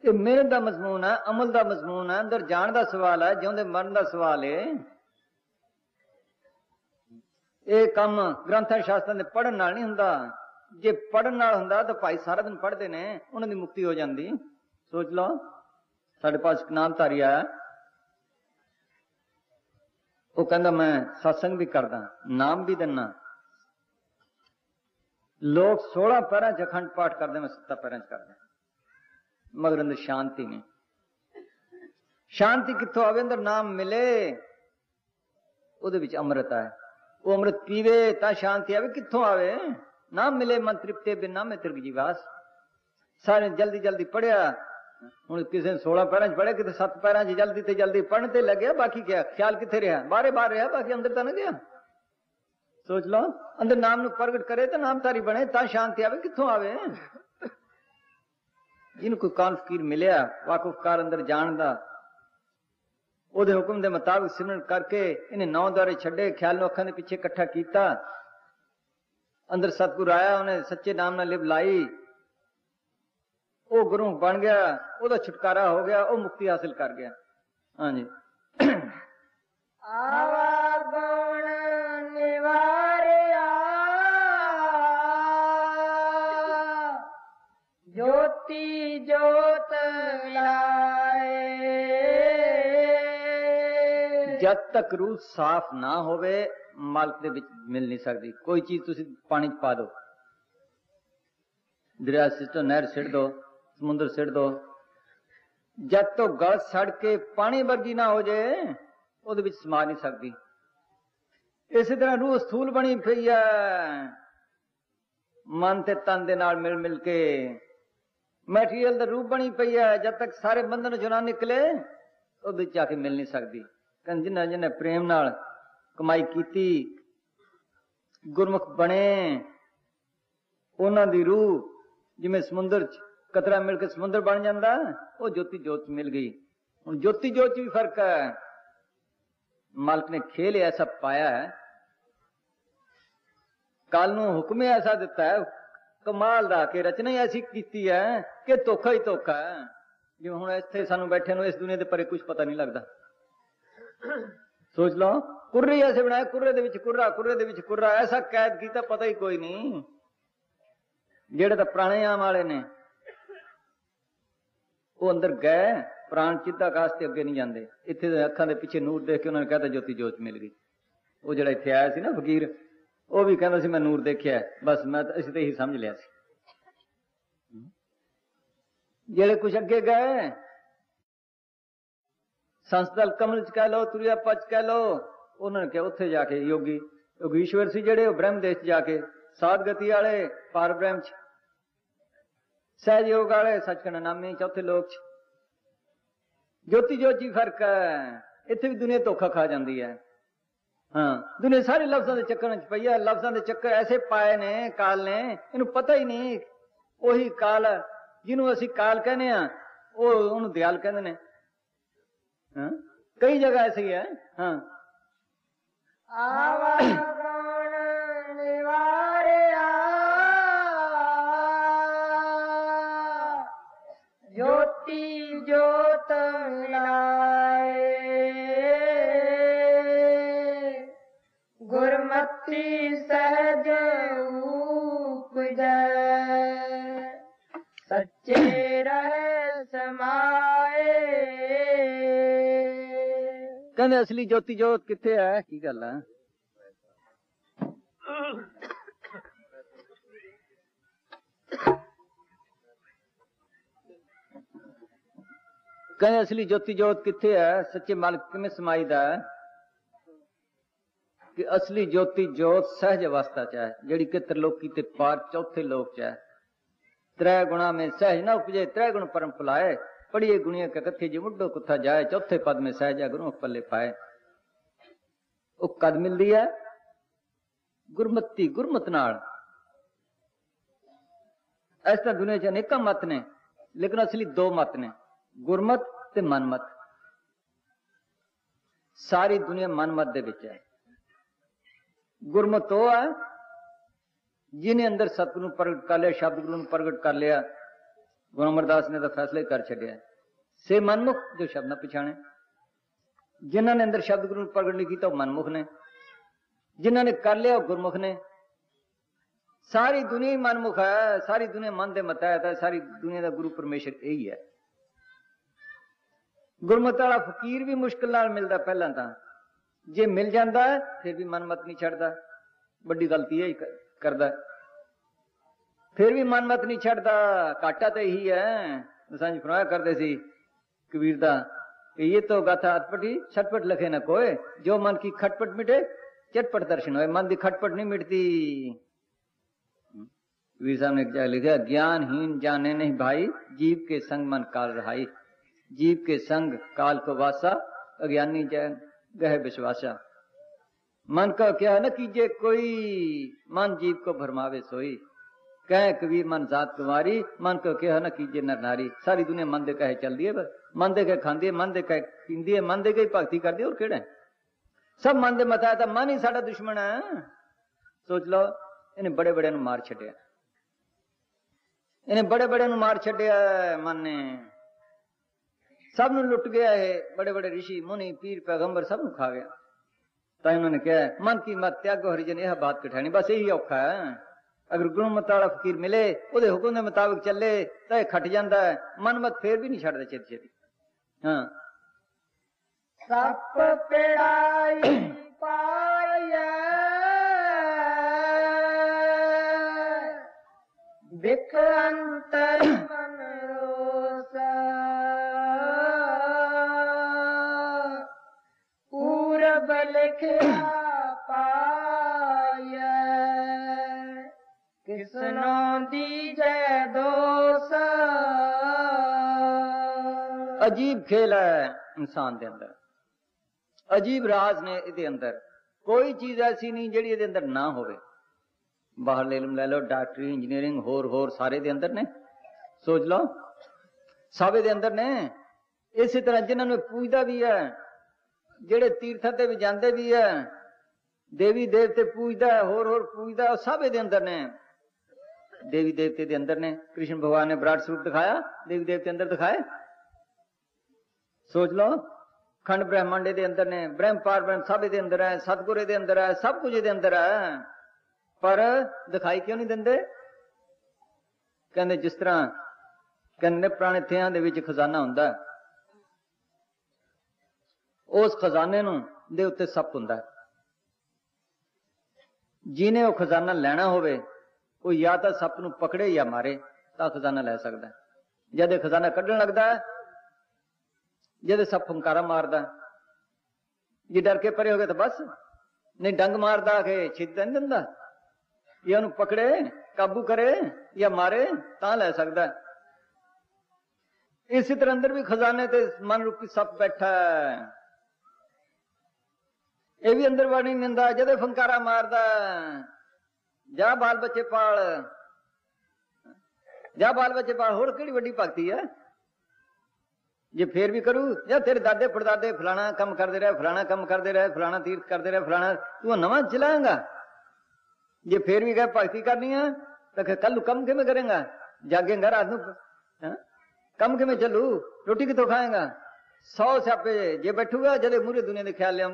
ये मेहनत दा मजमून है, अमल दा मजमून है, अंदर जान दा सवाल है, जिउंदे मरण दा सवाल है। ये काम ग्रंथां शास्त्रां दे पढ़न नाल नहीं हुंदा। जे पढ़न नाल हुंदा तां भाई सारा दिन पढ़दे ने, उन्हां दी मुक्ति हो जांदी। सोच लो, साडे पास नामधारी आ, वो कहंदा मैं सत्संग भी करदा, नाम भी दिंदा, लोग सोलह पैरां च अखंड पाठ करते, मैं सत्ता पैरां च करदा, मगर अंदर शांति नहीं। शांति कित्थों आवे? अंदर नाम मिले, उहदे विच अमृत है, वो अमृत पीवे तां शांति आवे। कित्थों आवे? नाम मिले। मन तृप्ते बिना मैं तिरक जीवास। सारे जल्दी जल्दी पढ़िया, हुण किसी ने सोलह पैरां च पढ़िया, किसी सत्त पैरां च जल्दी ते जल्दी पढ़न ते लग्या, बाकी क्या ख्याल कित्थे रहा? बाहरे बाहर रहा, बाकी अंदर तां नहीं गया। सोच लो, अंदर नाम नू प्रगट करे तो नामधारी बने, ता शांति आवे। कित्थों आवे? जिन्हू कोई कान फकीर मिलिया, वाकुफकार अंदर जान दा, ओदे हुक्म दे मुताबिक सिमरन करके इन्हें नौ द्वारे छड्डे, ख्याल नू अखां दे पिछे इकट्ठा कीता, अंदर सतगुरु आया, उन्हें सच्चे नाम नाल लिव लाई, ओ गुरु बन गया, ओदा छुटकारा हो गया, ओ मुक्ति हासिल कर गया। हां जी। आवा गौण निवारिया ज्योति ज्योत मिलाए। जब तक रूह साफ ना होवे मालक दे विच मिल नहीं सकती। कोई चीज तुसी पानी च पा दो, दरिया सिटो, नहर सिट दो, समुद्र सिट दो, जब तो गल सड़ के पानी वर्गी ना हो जाए ओहदे विच समा नहीं सकती। इसी तरह रूह स्थूल बनी पई है, मन ते तन दे नाल मिल मिल के मटीरियल दा रूप बनी पई है। जब तक सारे बंधन चों ना निकले ओहदे विच जाके मिल नहीं सकदी। कंज जिन्हां जिन्हां प्रेम नाल कमाई कीती, गुरमुख बने, उन्हां दी रूह जिवें समुंदर च कतरा मिल के समुंदर बन जांदा, ओह ज्योति ज्योत मिल गई। हुण ज्योति ज्योत च भी फर्क है। मालिक ने खेल ऐसा पाया है, कल नू हुक्म ऐसा दिता है, कमाल दा के रचना ऐसी कीती है कि धोखा ही धोखा है। जिवें हुण इत्थे सानू बैठे नू इस दुनिया दे परे कुछ पता नहीं लगदा। सोच लो, कुर्रे ऐसे बनाया, कुर्रे दे विच कुर्रा, कुर्रे दे विच कुर्रा, ऐसा कैद कीता पता ही कोई नहीं। जेड़े तां प्राणायाम वाले ने वो अंदर गए, प्राण चिद्धा आकाश से अगे नहीं जाते, इतने अखां के पिछे नूर देख के उन्होंने कहता ज्योति ज्योत मिल गई। वो जो इतने आया सी ना फकीर, वह भी कहता सी मैं नूर देखिया, बस मैं इस ते ही समझ लिया सी। जेड़े कुछ अगे गए, संसदल कमल च कह लो, तुरिया पच कह लो, उन्होंने कहा उत्थे जाके योगी योगीश्वर सी जेड़े ब्रह्म देश जाके, साध गति वाले पार ब्रह्म च, सहयोग वाले सचखंड नामी चौथे लोक च। ज्योति ज्योत ही फर्क है। इतने भी दुनिया धोखा खा जाती है। हाँ, दुनिया सारे लफ्जों के चक्कर च पई है। लफ्जों के चक्कर ऐसे पाए ने काल ने, इन्हू पता ही नहीं। ओही काल जिन्हों असीं काल कहने, वो उन्होंने दयाल कहते हैं। हाँ? कई जगह ऐसे ही है। हाँ ज्योति ज्योत मिलाए गुरमति सहज उपजय सच्चे रहे समाए। कहने असली ज्योति ज्योत किथे है की गल है। कहें असली ज्योति जोत किथे है, सच्चे मालिक किमें समाईदा है कि असली ज्योति जोत सहज अवस्था च है जिहड़ी कि त्रिलोकी ते पार चौथे लोक च है। त्रै गुणा में सहज ना उपजे, त्रै गुण परम फुलाए पढ़िए गुणिया ककथी जी मुड्डो कुथा जाए, चौथे पद में सहज है गुरु पल्ले पाए। वो कद मिलती है गुरमती गुरमत नाल। इस तरह दुनिया च अनेक मत ने लेकिन असली दो मत ने, गुरमत ते मनमत। सारी दुनिया मनमत दे विच है। गुरमत वो है जिन्हें अंदर सतगुरु प्रगट कर लिया, शब्द गुरु ने प्रगट कर लिया, गुरु अमरदास ने तो फैसला ही कर छड़िया। से मनमुख जो शब्द ना पछाणे, जिन्होंने अंदर शब्द गुरु प्रगट नहीं किया मनमुख ने, जिन्होंने कर लिया गुरमुख ने। सारी दुनिया ही मनमुख है, सारी दुनिया मन दे मतहत है, सारी दुनिया का गुरु परमेश्वर यही है। गुरमत वाला फकीर भी मुश्किल नाल मिलता, पहला तां जे मिल जाता फिर भी मनमत नहीं छड्डदा, बड़ी गलती है करदा, फिर भी मनमत नहीं छड्डदा। काटा तो यही है, सांझ फरमाया करते सी कबीर दा, ये तो गाथा अटपटी छटपट लखे न कोए, जो मन की खटपट मिटे चटपट दर्शन होए। मन की खटपट नहीं मिटती। कबीर साहब ने क्या लिखा, ज्ञानहीन जाने नहीं भाई, जीव के संग मन काल रहाई, जीव के संग काल को वासा, अज्ञानी जन गह विश्वासा। मन का क्या न कीजे कोई, मन जीव को भरमावे सोई, कह कबीर मन जात कुमारी, मन को क्या न कीजे नर नारी। सारी दुनिया मन दे कहे चलदी है, मन दे कहे खांदी है, मन दे कहे पींदी है, मन दे कहे भगती करदी है, और केड़ा सब मन दे मता है। तो मन ही साडा दुश्मन है। सोच लो इन्हें बड़े बड़े नूं मार छड्डिया, इन्हें बड़े बड़े नूं मार छड्डिया मन ने, सब नूं लुट गया है। बड़े बड़े ऋषि मुनि पीर पैगंबर सब नूं खा गया। तो उन्होंने क्या है, मन की मत त्यागो हरिजन, यह बात कठिनी। बस यही औखा है। अगर गुरमत वाला फकीर मिले, ओहदे हुक्म के मुताबिक चले तो यह खट जाता है, मन मत फिर भी नहीं छड्डदा छेती छेती। हाँ सप पिड़ाई पाई बिक अंतर मन रोसा, लिखा पाय किसनो दीजे दोसा। अजीब खेल है इंसान के अंदर, अजीब राज ने इहदे अंदर। कोई चीज ऐसी नहीं जिहड़ी इहदे अंदर ना होवे। बाहर ले लो, ले लो डॉक्टरी इंजीनियरिंग होर होर सारे दे अंदर ने, सोच लो सारे दे अंदर ने। इसी तरह जिन्होंने पूजदा भी है, जेड़े तीर्था ते भी जांदे भी है, देवी देवते पूजदा है, होर होर पूजदा है, सब इहदे अंदर ने। देवी देवते दे अंदर ने कृष्ण भगवान ने विराट स्वरूप दिखाया, देवी देवते अंदर दिखाए। सोच लो खंड ब्रह्मांडे दे अंदर ने, ब्रह्म पार ब्रह्म सब इहदे अंदर है, सतगुरु दे अंदर है, सब कुछ इहदे अंदर है। पर दिखाई क्यों नहीं दिंदे? कहंदे जिस तरह कहंदे पुराने थियां दे विच खजाना हुंदा, उस खजाने नूं दे उत्ते सप हुंदा। जिने वो खजाना लेना होवे वो या तो सप नूं पकड़े या मारे तां खजाना लै सकदा। जद खजाना कड्ढण लगदा, जद सप फंकारा मारदा, जे डर के परे हो गया तो बस, नहीं डंग मारदा के छिद्दन दिंदा। ये उहनूं पकड़े काबू करे या मारे तां लै सकदा। इसी तरह अंदर भी खजाने ते मन रूपी सप बैठा है, यह भी अंदर बनी निंदा। जदे फंकारा मारदा, जा बाल बच्चे पाल, जा बाल बच्चे पाल, होर केड़ी वड्डी भगती है। जे फिर भी करू या तेरे दादे परदादे फलाना कम करते रहे फलाना कम करते रहे फलाना तीर्थ करते रहे फलाना तू नवा चलाएगा। जे फिर भी कह भक्ति करनी है तो कल कम के में करेगा, जागेगा रात न कम के में चलू, रोटी कितों खाएगा, सौ स्यापे जे बैठूगा जदे मूरे दुनिया के ख्याल लिया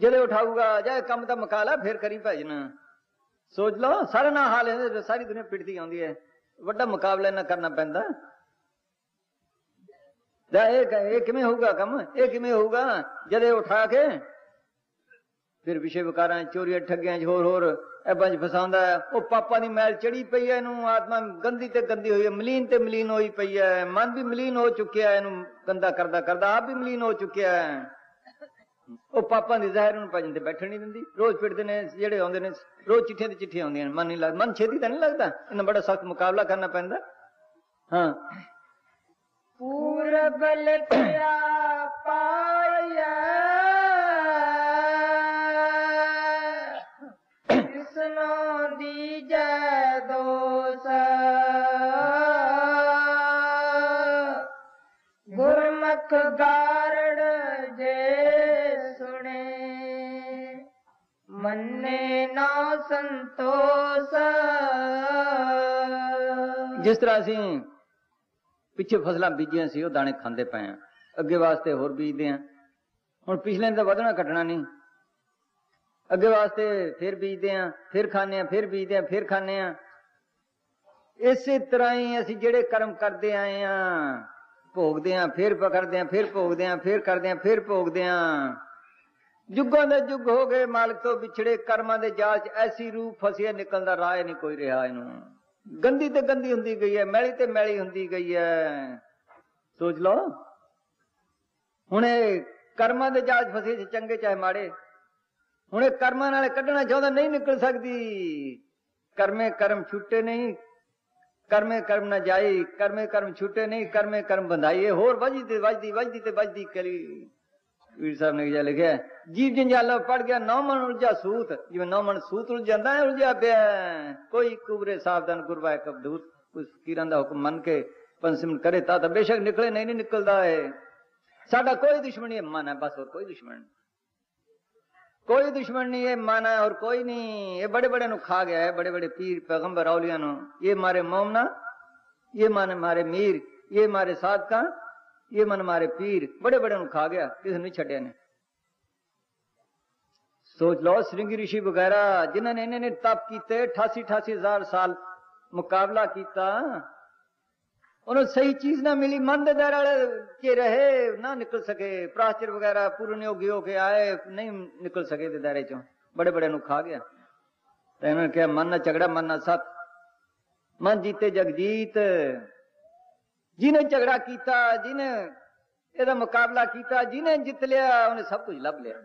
जदे उठाऊगा जाए कम का मकाला फिर करी भजना। सोच लो सारा ना हाल है, सारी दुनिया पिटती आती है, वड्डा मुकाबला इना करना पैंदा। ਇਹ ਕਿਵੇਂ ਹੋਊਗਾ ਕੰਮ, ਇਹ ਕਿਵੇਂ ਹੋਊਗਾ ਜਦੇ ਉਠਾ ਕੇ ਫਿਰ ਵਿਸ਼ੇ ਵਿਕਾਰਾਂ ਚੋਰੀਆਂ ਠੱਗੀਆਂ ਹੋਰ ਹੋਰ ਐਬਾਂ ਚ ਫਸਾਉਂਦਾ ਹੈ। ਉਹ ਪਾਪਾਂ ਦੀ ਮੈਲ ਚੜੀ ਪਈ ਹੈ ਇਹਨੂੰ, ਆਤਮਾ ਗੰਦੀ ਤੇ ਗੰਦੀ ਹੋਈ ਹੈ, ਮਲੀਨ ਤੇ ਮਲੀਨ ਹੋਈ ਪਈ ਹੈ, ਮਨ ਵੀ ਮਲੀਨ ਹੋ ਚੁੱਕਿਆ ਇਹਨੂੰ, ਗੰਦਾ ਕਰਦਾ ਕਰਦਾ ਆਪ ਵੀ ਮਲੀਨ ਹੋ ਚੁੱਕਿਆ ਹੈ। ਉਹ ਪਾਪਾਂ ਦੀ ਜ਼ਹਿਰ ਨੂੰ ਭਜਨ ਤੇ ਬੈਠਣ ਨਹੀਂ ਦਿੰਦੀ, ਰੋਜ਼ ਪਿੱਟਦੇ ਨੇ ਜਿਹੜੇ ਆਉਂਦੇ ਨੇ, ਰੋਜ਼ ਚਿੱਠੀਆਂ ਤੇ ਚਿੱਠੀਆਂ ਆਉਂਦੀਆਂ ਨੇ, ਮਨ ਨਹੀਂ ਲੱਗਦਾ, ਮਨ ਛੇਤੀ ਤਾਂ ਨਹੀਂ ਲੱਗਦਾ, ਇਹਨਾਂ ਬੜਾ ਸਖਤ ਮੁਕਾਬਲਾ ਕਰਨਾ ਪੈਂਦਾ। ਹਾਂ पूरब लिखिया पाया कृष्णो दीजे दोष गुरमुख गारड़ जे सुने मन्ने ना संतोष। जिस तरह से पिछे फसलां बीजियां सी वो दाने खांदे पे हैं, अगे वास्ते होर बीजते हैं, हुण पिछले दा वधना घटना नहीं, अगे वास्ते फिर बीजते हैं, फिर खाने हैं, फिर बीजते हैं, फिर खाने हैं। इसे तरह ही असी जेड़े कर्म करते आए हैं, भोगते हैं, फिर पकड़ते हैं, फिर भोगते हैं, फिर करते हैं, फिर भोगते हैं। जुगों दे जुग हो गए मालिक तो बिछड़े, कर्मां दे जाल च ऐसी रूह फसिया निकलदा राह ही नहीं कोई रिहा। इनू गंदी ते गंदी हुंदी गई है, मैली ते मैली हुंदी गई है। सोच लो हुण कर्मां दे जाल फसे, चंगे चाहे माड़े, हुण कर्मां नाल कढना चाहदा नहीं निकल सकदी। कर्मे कर्म छुटे नहीं, कर्मे कर्म ना जाई, कर्मे कर्म छुटे नहीं, कर्मे कर्म बंधाई होर वजदी ते वजदी वजदी ते वजदी करी। वीर साहब ने क्या लिखा है, जीव जंजाला पड़ गया नौमन उलझा सूत, जिवें नौमन सूत उलझ जांदा है उलझा पिया। कोई कुबरे सावधान गुरबाए कबदूत, उस किरण दा हुक्म मन के पंसिमन करे ता ता बेशक निकले, नहीं नहीं निकलदा है। साडा कोई दुश्मन नहीं, मन है बस, और कोई दुश्मन कोई दुश्मन नहीं, ये मन है और कोई नहीं। ये बड़े बड़े नु खा गया है, बड़े बड़े पीर पैगंबर औलिया नु। ये मारे मोमना, ये मन मारे मीर, ये मारे साधका, ये मन मारे पीर, बड़े बड़े खा गया, किसी नहीं छड्या ने। सोच लो श्रृंगी ऋषि वगैरह जिन्होंने इन्होंने तप किते, अठासी अठासी हजार साल मुकाबला किया, उन्होंने सही चीज ना मिली, मन दे दायरे वाले के रहे ना निकल सके। प्राश्चित वगैरह पूर्ण योगी होके आए, नहीं निकल सके दे दायरे चो, बड़े बड़े नु खा गया। इन्होंने कहा मन ना झगड़ा, मन ना सत, मन जीते जगजीत। जिन्हें झगड़ा किया, जिन्हें एदा मुकाबला किया, जिन्हें जित लिया, उन्हें सब कुछ लभ लिया।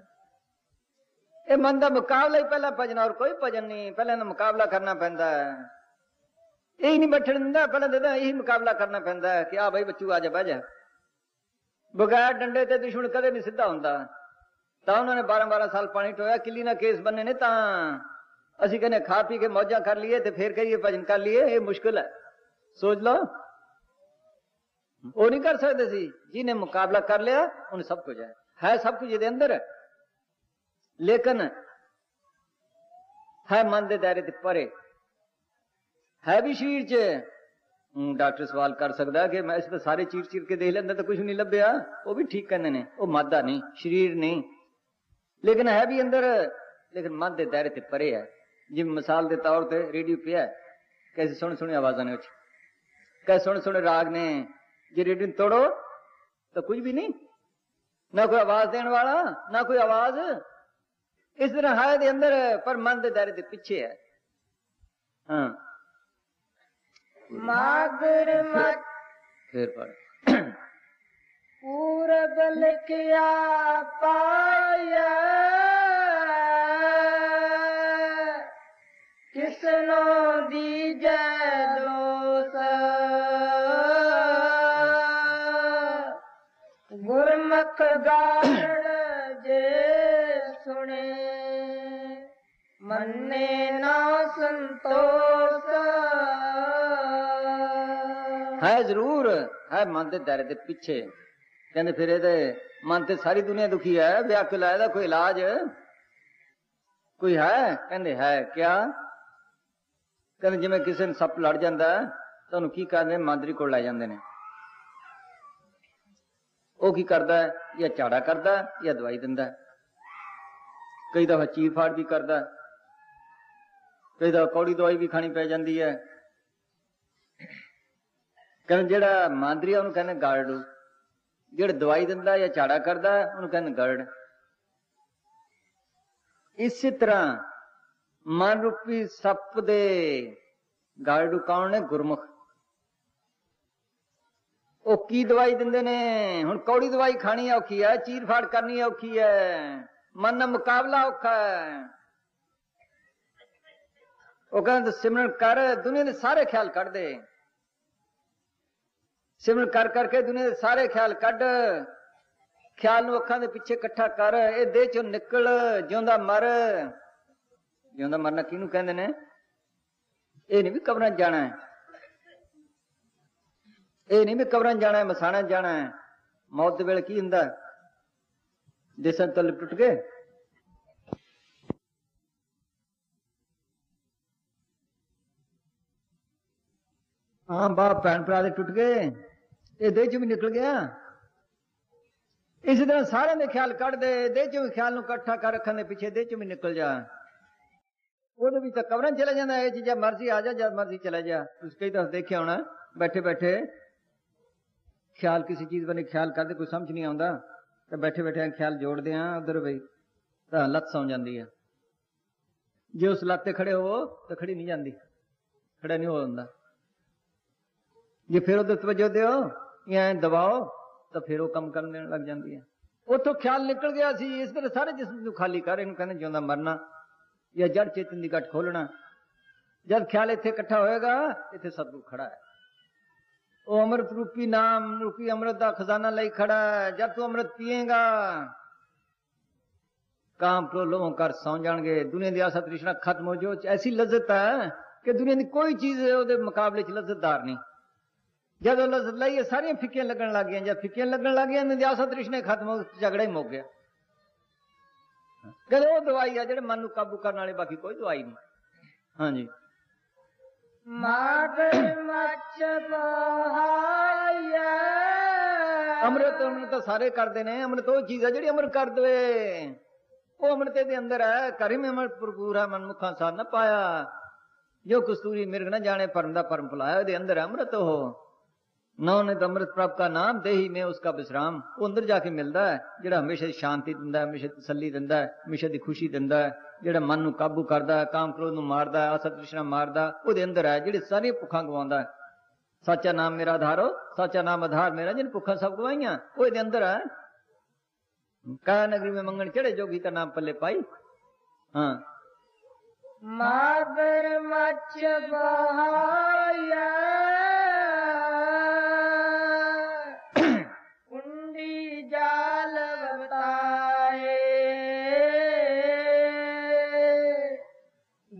ये मन का मुकाबला ही पहला भजन, और कोई भजन नहीं। पहले ना मुकाबला करना पैंदा है, यही नहीं बैठन दिंदा, पहले दादा यही मुकाबला करना पैंदा है कि आ भाई बच्चू आ जा बह जा। बगैर डंडे ते दुश्मन कदे नहीं सीधा हुंदा। तां उन्होंने बारह बारह साल पानी टोया, किली ना केस बने ने। तां असीं कहने खा पी के मौजा कर लीए ते फिर कहिए भजन कर लीए, ये मुश्किल है। सोच लो वो नहीं कर सकते सी, जिन्हें मुकाबला कर लिया उन्हें सब कुछ है, है सब कुछ ये अंदर है। लेकिन है मन के दायरे से परे, है भी शरीर च। डॉक्टर सवाल कर सकता है कि मैं इस पर सारे चीर चीर के देख लेंदा तो कुछ नहीं लभ्या। वो भी ठीक कहने ने, वो मादा नहीं, शरीर नहीं, लेकिन है भी अंदर, लेकिन मन के दायरे से परे है। जिवें मिसाल के तौर पर रेडियो पे है, कैसे सोहने सोहने आवाजा ने, कैसे सोहने सोहने राग ने। जे रेडियो तोड़ो तो कुछ भी नहीं, ना कोई आवाज देने वाला, ना कोई आवाज। इस तरह है दे अंदर, पर मन दे दायरे दे पीछे है। हाँ मागर मत फिर पढ़ पूरब लिखिया पाया किसनो दीजे गुरमुख गारड़ जे सुने मन्ने ना संतोष। है जरूर, है मन ते दर्द दे पिछे कहंदे फिर एहदे मन ते सारी दुनिया दुखी है, व्याकुल है, कोई इलाज कोई है? कहंदे है। क्या? कहंदे जिवें किसी नूं सप लड़ जांदा है तां उहनूं की करदे ने, मांदरी कोल लै जांदे ने। ओह की करदा है? या झाड़ा करदा है या दवाई दिंदा है। कई दफा चीर फाड़ भी करदा है, कई दफा कौड़ी दवाई भी खानी पै जांदी है। कहने जिहड़ा मांदरी उहनूं कहंदे गार्डू, जिहड़ा दवाई दिंदा या झाड़ा करदा उहनूं कहंदे गरड़। इसी तरह मन रूपी सप दे गार्डू कौन ने? गुरमुख। ओ की दवाई दिंदे ने? हुण कौड़ी दवाई खानी औखी है, चीर फाड़ करनी औखी है, मन नाल मुकाबला औखा है। ओ कहंदे सिमरन कर, दुनिया दे सारे ख्याल कढ दे। सिमरन कर करके दुनिया के सारे ख्याल कढ, ख्याल नूं अखां दे पिछे इकट्ठा कर, इह देह चों निकल, जिउंदा मर। जिउंदा मरना किहनूं कहंदे ने? इह नहीं भी कबरां जाना है, इह नहीं भी कबरां जाना है, मसाणा जाना है। मौत दे वेले की हुंदा? देसां तल टुट गए, हां बाप भैन भरा दे टुट गए, ये देह चो भी निकल गया। इसी तरह सारे ने ख्याल कढ़ दे, देह चो भी ख्याल इकट्ठा कर रखन दे पिछे देह चो भी निकल जा। ओहदे विच तां कबरां चला जांदा है, जब मर्जी आ जा, जब मर्जी चला जा। तुसीं कई दफा देखिया होना बैठे बैठे ख्याल किसी चीज बने ख्याल करदे, कोई समझ नहीं आउंदा तां बैठे बैठे ख्याल जोड़दे हां उधर बई तां लत सौं जांदी है। जे उस लत्ते खड़े हो तां खड़ी नहीं जांदी, खड़ा नहीं होंदा। जे फिर उधर तवज्जो दो या दबाओ तो फिर वो कम करने लग जाती है। उतो ख्याल निकल गया सी। इस तरह सारे जिसम को खाली कर, इन्हूं कहंदे जिउंदा मरना या जड़ चेतन की गट खोलना। जब ख्याल इत्थे इकट्ठा होएगा, इत्थे सतगुरु खड़ा है। वो अमृत रूपी नाम रूपी अमृत का खजाना लई खड़ा है। जब तू अमृत पिएगा काम को लोगों कर सौ जाएंगे, दुनिया की आशा तृष्णा खत्म हो जाओ। ऐसी लज्जत है कि दुनिया की कोई चीज उसके मुकाबले च लज्जतदार नहीं। जब लज्जत लाइए सारियां फिक्कियां लगन लग गई। जब फिक्कियां लगन लग गई तो आशा तृष्णा खत्म हो, झगड़ा ही मुक गया। कहते वो दवाई है जेड़े मन नूं काबू करने वाली, बाकी कोई दवाई नहीं। हाँ जी। अमृत अमृत सारे करते हैं। अमृत वो चीज है जी अमृत कर दे। वो अमृत के अंदर है, करी में अमृत भरपूर है, मनमुखा साध न पाया। जो कस्तूरी मिर्ग न जाने, परम दा परम भुलाया। वो अंदर है अमृत। हो ना उन्हें तो अमृत प्राप्त का नाम दे ही में उसका विश्राम। वो अंदर जाके मिलता है जेड़ा हमेशा शांति दिंदा है, हमेशा तसली दिंदा है, हमेशा दी खुशी दिंदा है, जेड़ा मन नूं काबू करदा है, काम क्रोध नूं मारदा है, आसा तृष्णा मारदा। ओहदे अंदर है जेड़ी सारी भुखां गवांदा है। साचा नाम मेरा आधारो, साचा नाम आधार मेरा, जिन भुखां सब गवाइयां ओहदे अंदर है। काया नगरी में मंगण चढ़े जोगी का नाम पल्ले पाई। हां माबर मच बहाया जाल बताए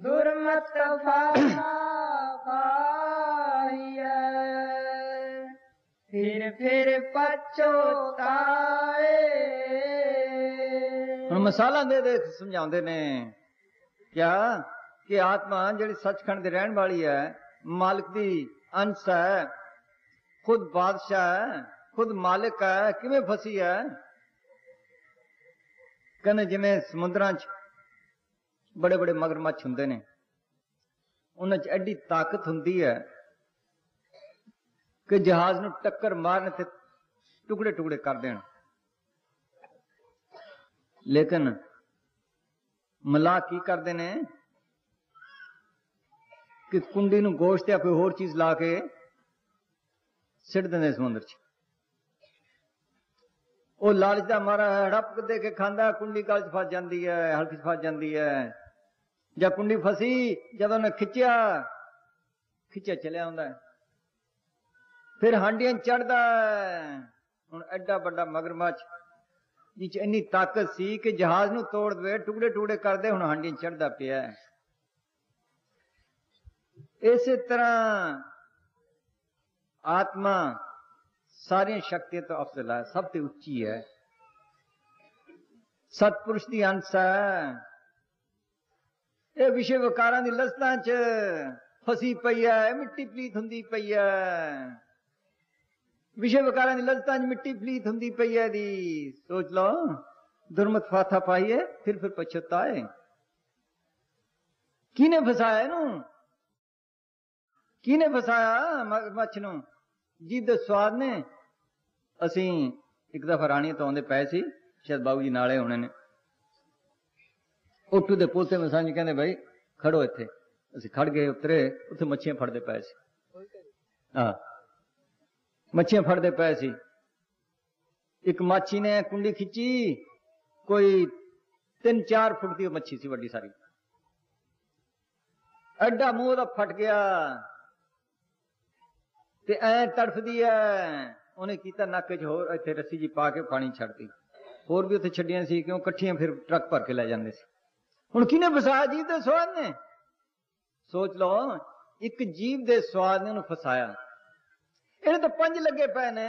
दुर्मत फाया फिर फिर पछताए। हम मसाला दे दे समझाते ने क्या कि आत्मा जिहड़ी सचखंड दे रहण वाली है, मालिक दी अंश है, खुद बादशाह है, खुद मालिक है, किवें फसी है। कहने जिमें समुद्रां च बड़े बड़े मगरमच्छ हुंदे ने, उन्हां च एडी ताकत हुंदी है कि जहाज नूं टक्कर मारन ते टुकड़े टुकड़े कर देण। लेकिन मलाह की करदे ने कि कुंडी नूं गोश्त या कोई होर चीज ला के सिट दिंदे समुंदर च। ਉਹ ਲਾਲਚ ਦਾ ਮਾਰਾ ਹੜੱਪ ਦੇ ਕੇ ਖਾਂਦਾ, ਕੁੰਡੀ ਗਲ ਚ ਫਸ ਜਾਂਦੀ ਹੈ, ਹਲਕ ਚ ਫਸ ਜਾਂਦੀ ਹੈ। ਜਾਂ ਕੁੰਡੀ ਫਸੀ, ਜਦੋਂ ਉਹਨੇ ਖਿੱਚਿਆ ਖਿੱਚਿਆ ਚਲਿਆ ਆਉਂਦਾ, ਫਿਰ ਹਾਂਡੀਆਂ ਚੜਦਾ। ਹੁਣ ਐਡਾ ਵੱਡਾ ਮਗਰਮੱਛ ਜਿਹ ਚ ਇੰਨੀ ਤਾਕਤ ਸੀ ਕਿ ਜਹਾਜ਼ ਨੂੰ ਤੋੜ ਦੇ ਟੁਕੜੇ ਟੁਕੜੇ ਕਰਦੇ, ਹੁਣ ਹਾਂਡੀਆਂ ਚੜਦਾ ਪਿਆ। ਇਸੇ ਤਰ੍ਹਾਂ ਆਤਮਾ ਸਾਰੀਆਂ ਸ਼ਕਤੀਆਂ ਤੋਂ ਅਫਜ਼ਲ ਹੈ, ਸਭ ਤੇ ਉੱਚੀ ਹੈ। सतपुरुष की अंश है। यह विषय विकारां दी लस्तां च फसी पई है, मिट्टी पलीत हुंदी पई है। विषय विकारां दी लस्तां च मिट्टी पलीत हुंदी पई है दी। सोच लो दुर्मत फाथा पाई है, फिर फिर पछताए। किने फसाया नू? किने फसाया मछ नू? जीभ दे स्वाद ने। असीं इक दफा राणी तो आउंदे पए सी, शायद बाबू जी नाले होने ने। ओटू दे पोते में सांझ कहते भाई खड़ो इत्थे। असीं खड़ गए, उतरे, उत्थे मच्छियां फड़दे पए सी। हां मच्छियां फड़दे पए सी। एक माछी ने कुंडी खिंची, कोई तीन चार फुट दी मच्छी सी, वड्डी सारी। एडा मूंह दा फट गया ते ऐ तड़फदी ऐ। उहने कीता नाके च होर इत्थे रस्सी जी पा के पानी छड्डती। होर भी उत्थे छड्डियां सी, क्यों कट्ठियां फिर ट्रक भर के लै जांदे सी। हुण किने फसाया? जीभ दे स्वाद ने। सोच लो एक जीभ दे स्वाद ने उहनूं फसाया। इहने तां पंज लगे पए ने,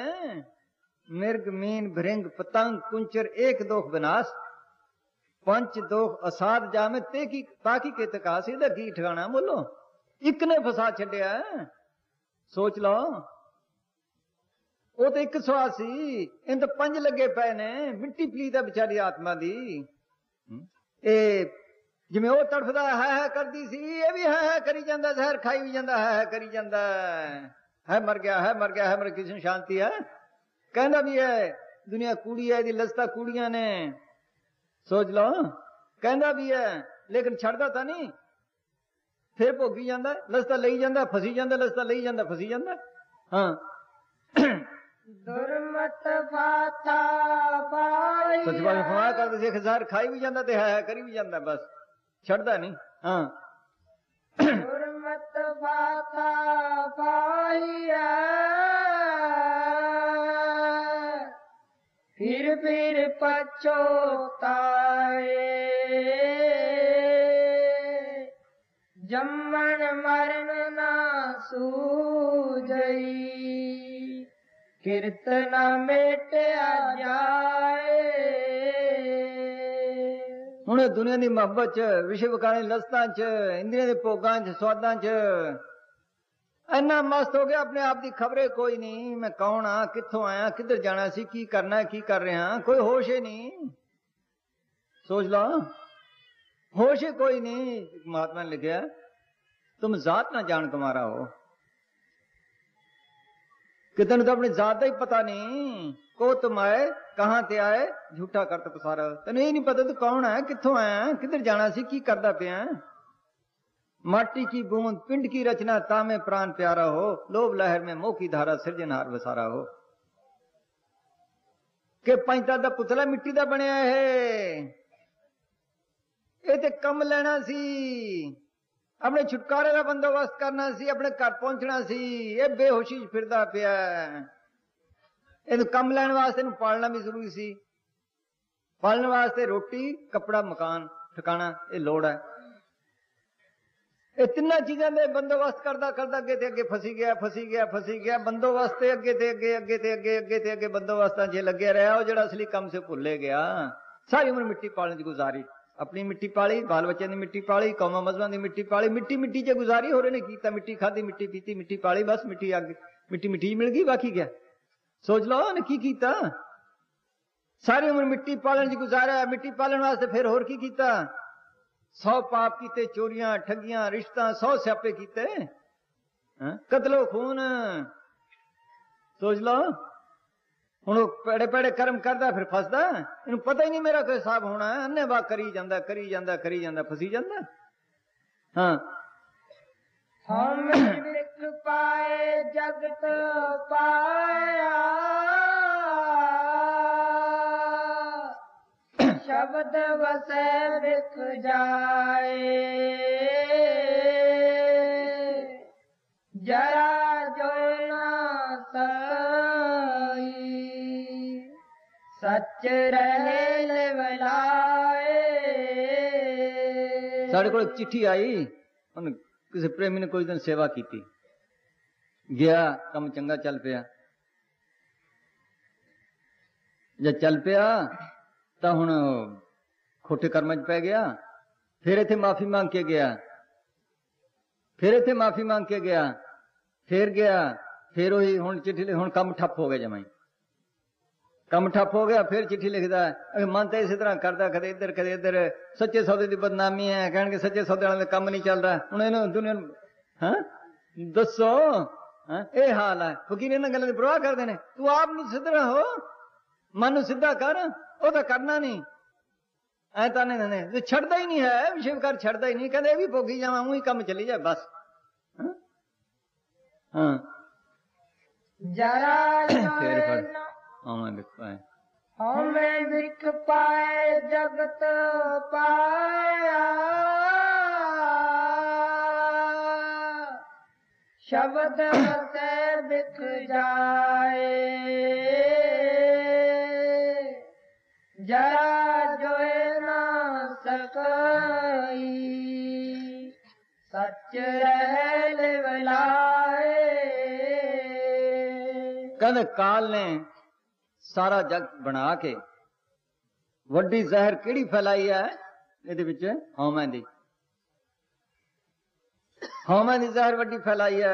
मिर्ग मीन भृंग पतंग कुंचर एक दोख विनाश। पंच दोख असाद जामे ते की ताकी के तकासी। इहदा की ठिकाणा बोलो? एक ने फसा छड्डिया। सोच लो वो तो एक स्वाद सी, इन तो पंज लगे पे ने। मिट्टी पलीत है बेचारी आत्मा दी। जिमें वो तड़फदा है है करती सी, ये भी है है करी जांदा, जहर खाई भी जांदा, है है करी जांदा। है मर गया, है मर गया, है मर। किसी शांति है? कहना भी है दुनिया कूड़ी है, लस्ता कूड़िया ने। सोच लो कहना भी है, लेकिन छड़दा तो नहीं। फिर भोगी जांदा, लस्ता लई जांदा, फसी जांदा, लस्ता लई जांदा, फसी जांदा। हां दुर्मत फाथा पाई। सच बात फरमाया करते सी, खजार खाई भी जांदा ते है करी भी जांदा, बस छड़दा नहीं। हां दुर्मत फाथा पाई है, फिर फिर पछताए। जम्मन मरन ना सूझई, किरतना मेटे आ जाए। हुण दुनिया की मोहब्बत च, विषय विकारां दी लस्तां च, इंद्रियां दे भोगां च, स्वादां च इन्ना मस्त हो गया, अपने आप की खबरे कोई नहीं। मैं कौन हाँ, कित्थों आया, किधर जाना सी, की करना है, की कर रहा, कोई होश ही नहीं। सोच लो होश ही कोई नहीं। महात्मा ने लिखा, तुम जात ना जान कुमारा हो। कि तेन तो अपनी जात का ही पता नहीं। को तुम आए कहां ते आए, झूठा करत पसारा। तेन ये नहीं पता तू कौन है, कित्थों आया, किधर जाना सी, की करदा पिया। माटी की बूंद पिंड की रचना, तामे प्राण प्यारा हो। लोभ लहर में मोह की धारा, सृजनहार वसारा हो। के पंचता दा पुतला मिट्टी दा बनिया है। ये ते कम लेना सी, अपने छुटकारे का बंदोबस्त करना सी, अपने घर पहुंचना सी। ये बेहोशी फिरदा पिया। इहनूं कम लैण वास्ते इहनूं पालना भी जरूरी सी। पालने वास्ते रोटी कपड़ा मकान ठिकाना ये लोड़ है। ये तिन्ना चीजां दे बंदोबस्त करदा करदा अगे ते अगे फसी गया, फसी गया, फसी गया। बंदोबस्त ते अगे ते अगे अगे ते अगे अगे ते अगे बंदोबस्तां च लगे रहा। जिहड़ा असली कम से भुल्ले गया। सारी उम्र मिट्टी पालने च गुजारी। अपनी मिट्टी पाली, बाल बच्चों की मिट्टी पाली, कौमां मजहबां की मिट्टी पाली। मिट्टी मिट्टी च गुजारी। होर ने कीता मिट्टी खाधी, मिट्टी पीती, मिट्टी पाली, बस मिट्टी आगे मिट्टी मिट्टी मिल गई, बाकी क्या? सोच लो ने की कीता। सारी उम्र मिट्टी पालन च गुजारिया। मिट्टी पालन वास्ते फिर होर की कीता? सौ पाप कीते, चोरियां ठगियां रिश्ता, सौ स्यापे कीते, कतलो खून। सोच लो हुण पेड़े पेड़े कर्म करता फिर फसदा। इन्हूं पता ही नहीं मेरा कोई हिसाब होना है। अन्ने वाह करी जांदा, करी जांदा, करी जांदा, फसी जांदा। हां हम बिरख पाए जगत पाया, शब्द वसे बिरख जाए। जरा सच रहे लवलाए। साढ़े को चिट्ठी आई, किसी प्रेमी ने कुछ दिन सेवा की, गया, कम चंगा चल पिया। जे चल पिया तो हुण खोटे कर्मां च पै गया। फिर इत्थे माफी मांग के गया, फिर इत्थे माफी मांग के गया, फिर गया, फिर वही हुण चिट्ठी हुण कम ठप हो गया, जमाई कम ठप हो गया। फिर चिट्ठी लिखता है, मन तो इसी तरह करता, कदे इधर कदे इधर। सच्चे सौदे की बदनामी है, कहणगे सच्चे सौदे वाले काम नहीं चल रहा। हुण इन्हां दुनिया हां दसो ये हाल है। फकीर इन्हां गल्लां दी परवाह करदे ने। तू आप नूं सिद्धरा हो, मन नूं सिद्धा कर, ओह तां करना नहीं ऐ ताने ने जो छड़दा ही नहीं है, विशेषकर छड़दा ही नहीं। कहते ये भी भोगी जावा, ऊं ही कम चली जाए बस। हां जरा फिर फड़ हमें बिक पाए, हमें बिक पाए जगत पाया। शब्द से बिक जाए, जरा जोए ना सकाई। सच रहले बलाए। कद काल ने सारा जग बना के वड्डी जहर केड़ी फैलाई है, इहदे विच हौमें दी हौमें दी जहर वड्डी फैलाई है।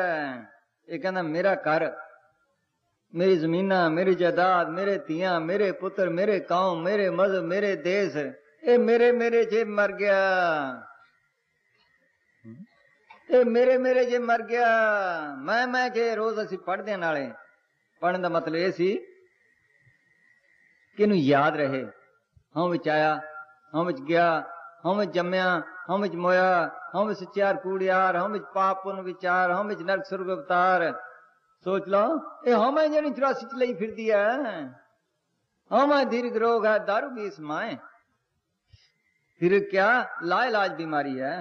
इह कहंदा मेरा घर, मेरी जमीनां, मेरी जायदाद, मेरे धियां, मेरे पुत्र, मेरे कौम, मेरे मजहब, मेरे देश, ये मेरे मेरे जे मर गया, ये मेरे मेरे जे मर गया। मैं मैं जे रोज असीं पढ़दे नाले, पढ़न दा मतलब यह सी कि इहनूं याद रहे। हां विच आया, हां विच गया, हां विच जम्मिया, हां विच मोया, हां विच चार कूड़ियार, हां विच पाप पुन विचार, हां विच नरक सुरग अवतार। सोच लो ये हमें जड़ी चौरासी च लई फिरदी है। हमें दीर्घ रोग है, दारू भी इस माए, फिर क्या लाइलाज बीमारी है।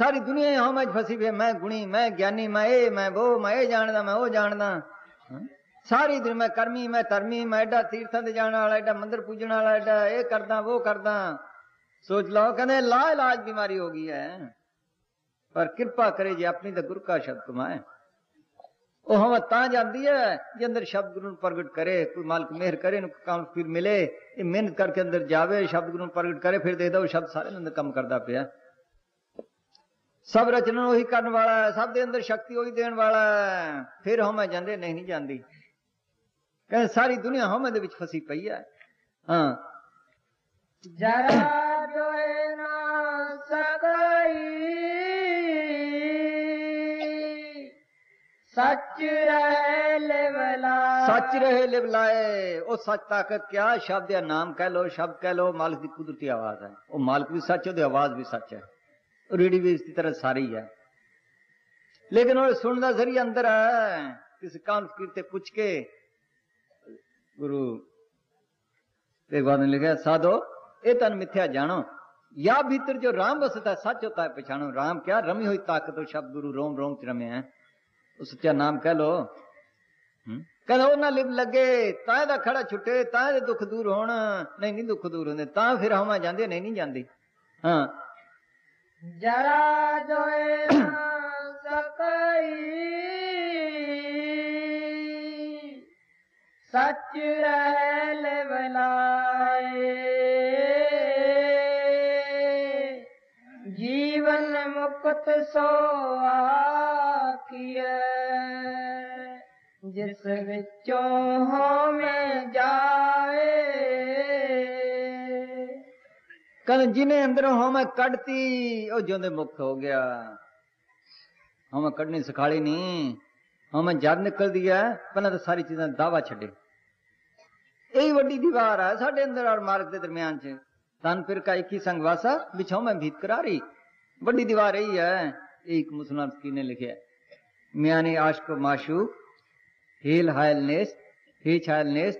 सारी दुनिया हमें फसी हुई है। मैं गुणी, मैं ज्ञानी, मैं ए, मैं वो, मैं ये जानदा, मैं वो जानदा। सारी दुनिया मैं कर्मी, मैं धर्मी, मैं एडा तीर्थां ते जाण वाला, एडा मंदिर पूजण वाला, एडा ये करदा वो करदा। सोच लो कहंदे लाइलाज बीमारी हो गई है। पर कृपा करे जे अपनी ते गुरु का शब्द कमाए। वो हवा तां जाती है जे अंदर शब्द गुरु प्रगट करे। कोई मालिक मेहर करे, काम फिर मिले, मेहनत करके अंदर जावे, शब्द गुरु प्रगट करे, फिर देखदा वो शब्द सारे अंदर काम करता पिया। सब रचना वही करने वाला है, सब दे अंदर शक्ति वही देने वाला है। फिर हमें जांदे नहीं नहीं जांदी। कह सारी दुनिया हमें दे विच फसी पई है। हां जरा जोए ना सच रहे लिवलाए। सच रहे लिवलाए। ओ सच ताकत क्या, शब्द या नाम कह लो, शब्द कह लो, मालिक की कुदरती आवाज है। वो मालिक भी सच है, आवाज भी सच है, रेडी भी इसकी तरह सारी है। लेकिन वो सुनना जरिया अंदर है। किसी कान फकीर ते पुछ के गुरु ने लिखा, साधो ए तन मिथ्या जानो, या भीतर जो राम बसता है सच होता है पछाणो। राम क्या रमी हुई ताकत और शब्द गुरु रोम रोम च रमे है। सच्चा नाम कह लो। कहना वो ना लिव लगे ताए दा खड़ा छुटे, ताए दे दुख दूर होना। नहीं नहीं दुख दूर होंदे तां फिर हवा जांदे नहीं नहीं जांदी। हां जरा जोए ना सकाई। सच रहे लिवलाए। जीवन मुक्त सो जिस विचों हमें जाए। कल जिन्हें अंदरों हमें कड़ती और जोंदे मुक्त हो गया। हमें कड़नी सिखाली नहीं, हमें जान निकल दिया। पहले तो सारी चीजें दावा छड़े, यही वड्डी दीवार है साढ़े अंदर और मार्ग के दरमियान च। तन फिर का एक ही संगवासा बिछो में भीत करा रही वड्डी दीवार यही है। एक मुसलमान फकीर ने लिखे, म्याने आशक माशूक हेल हायल नेस हे छायल नेस,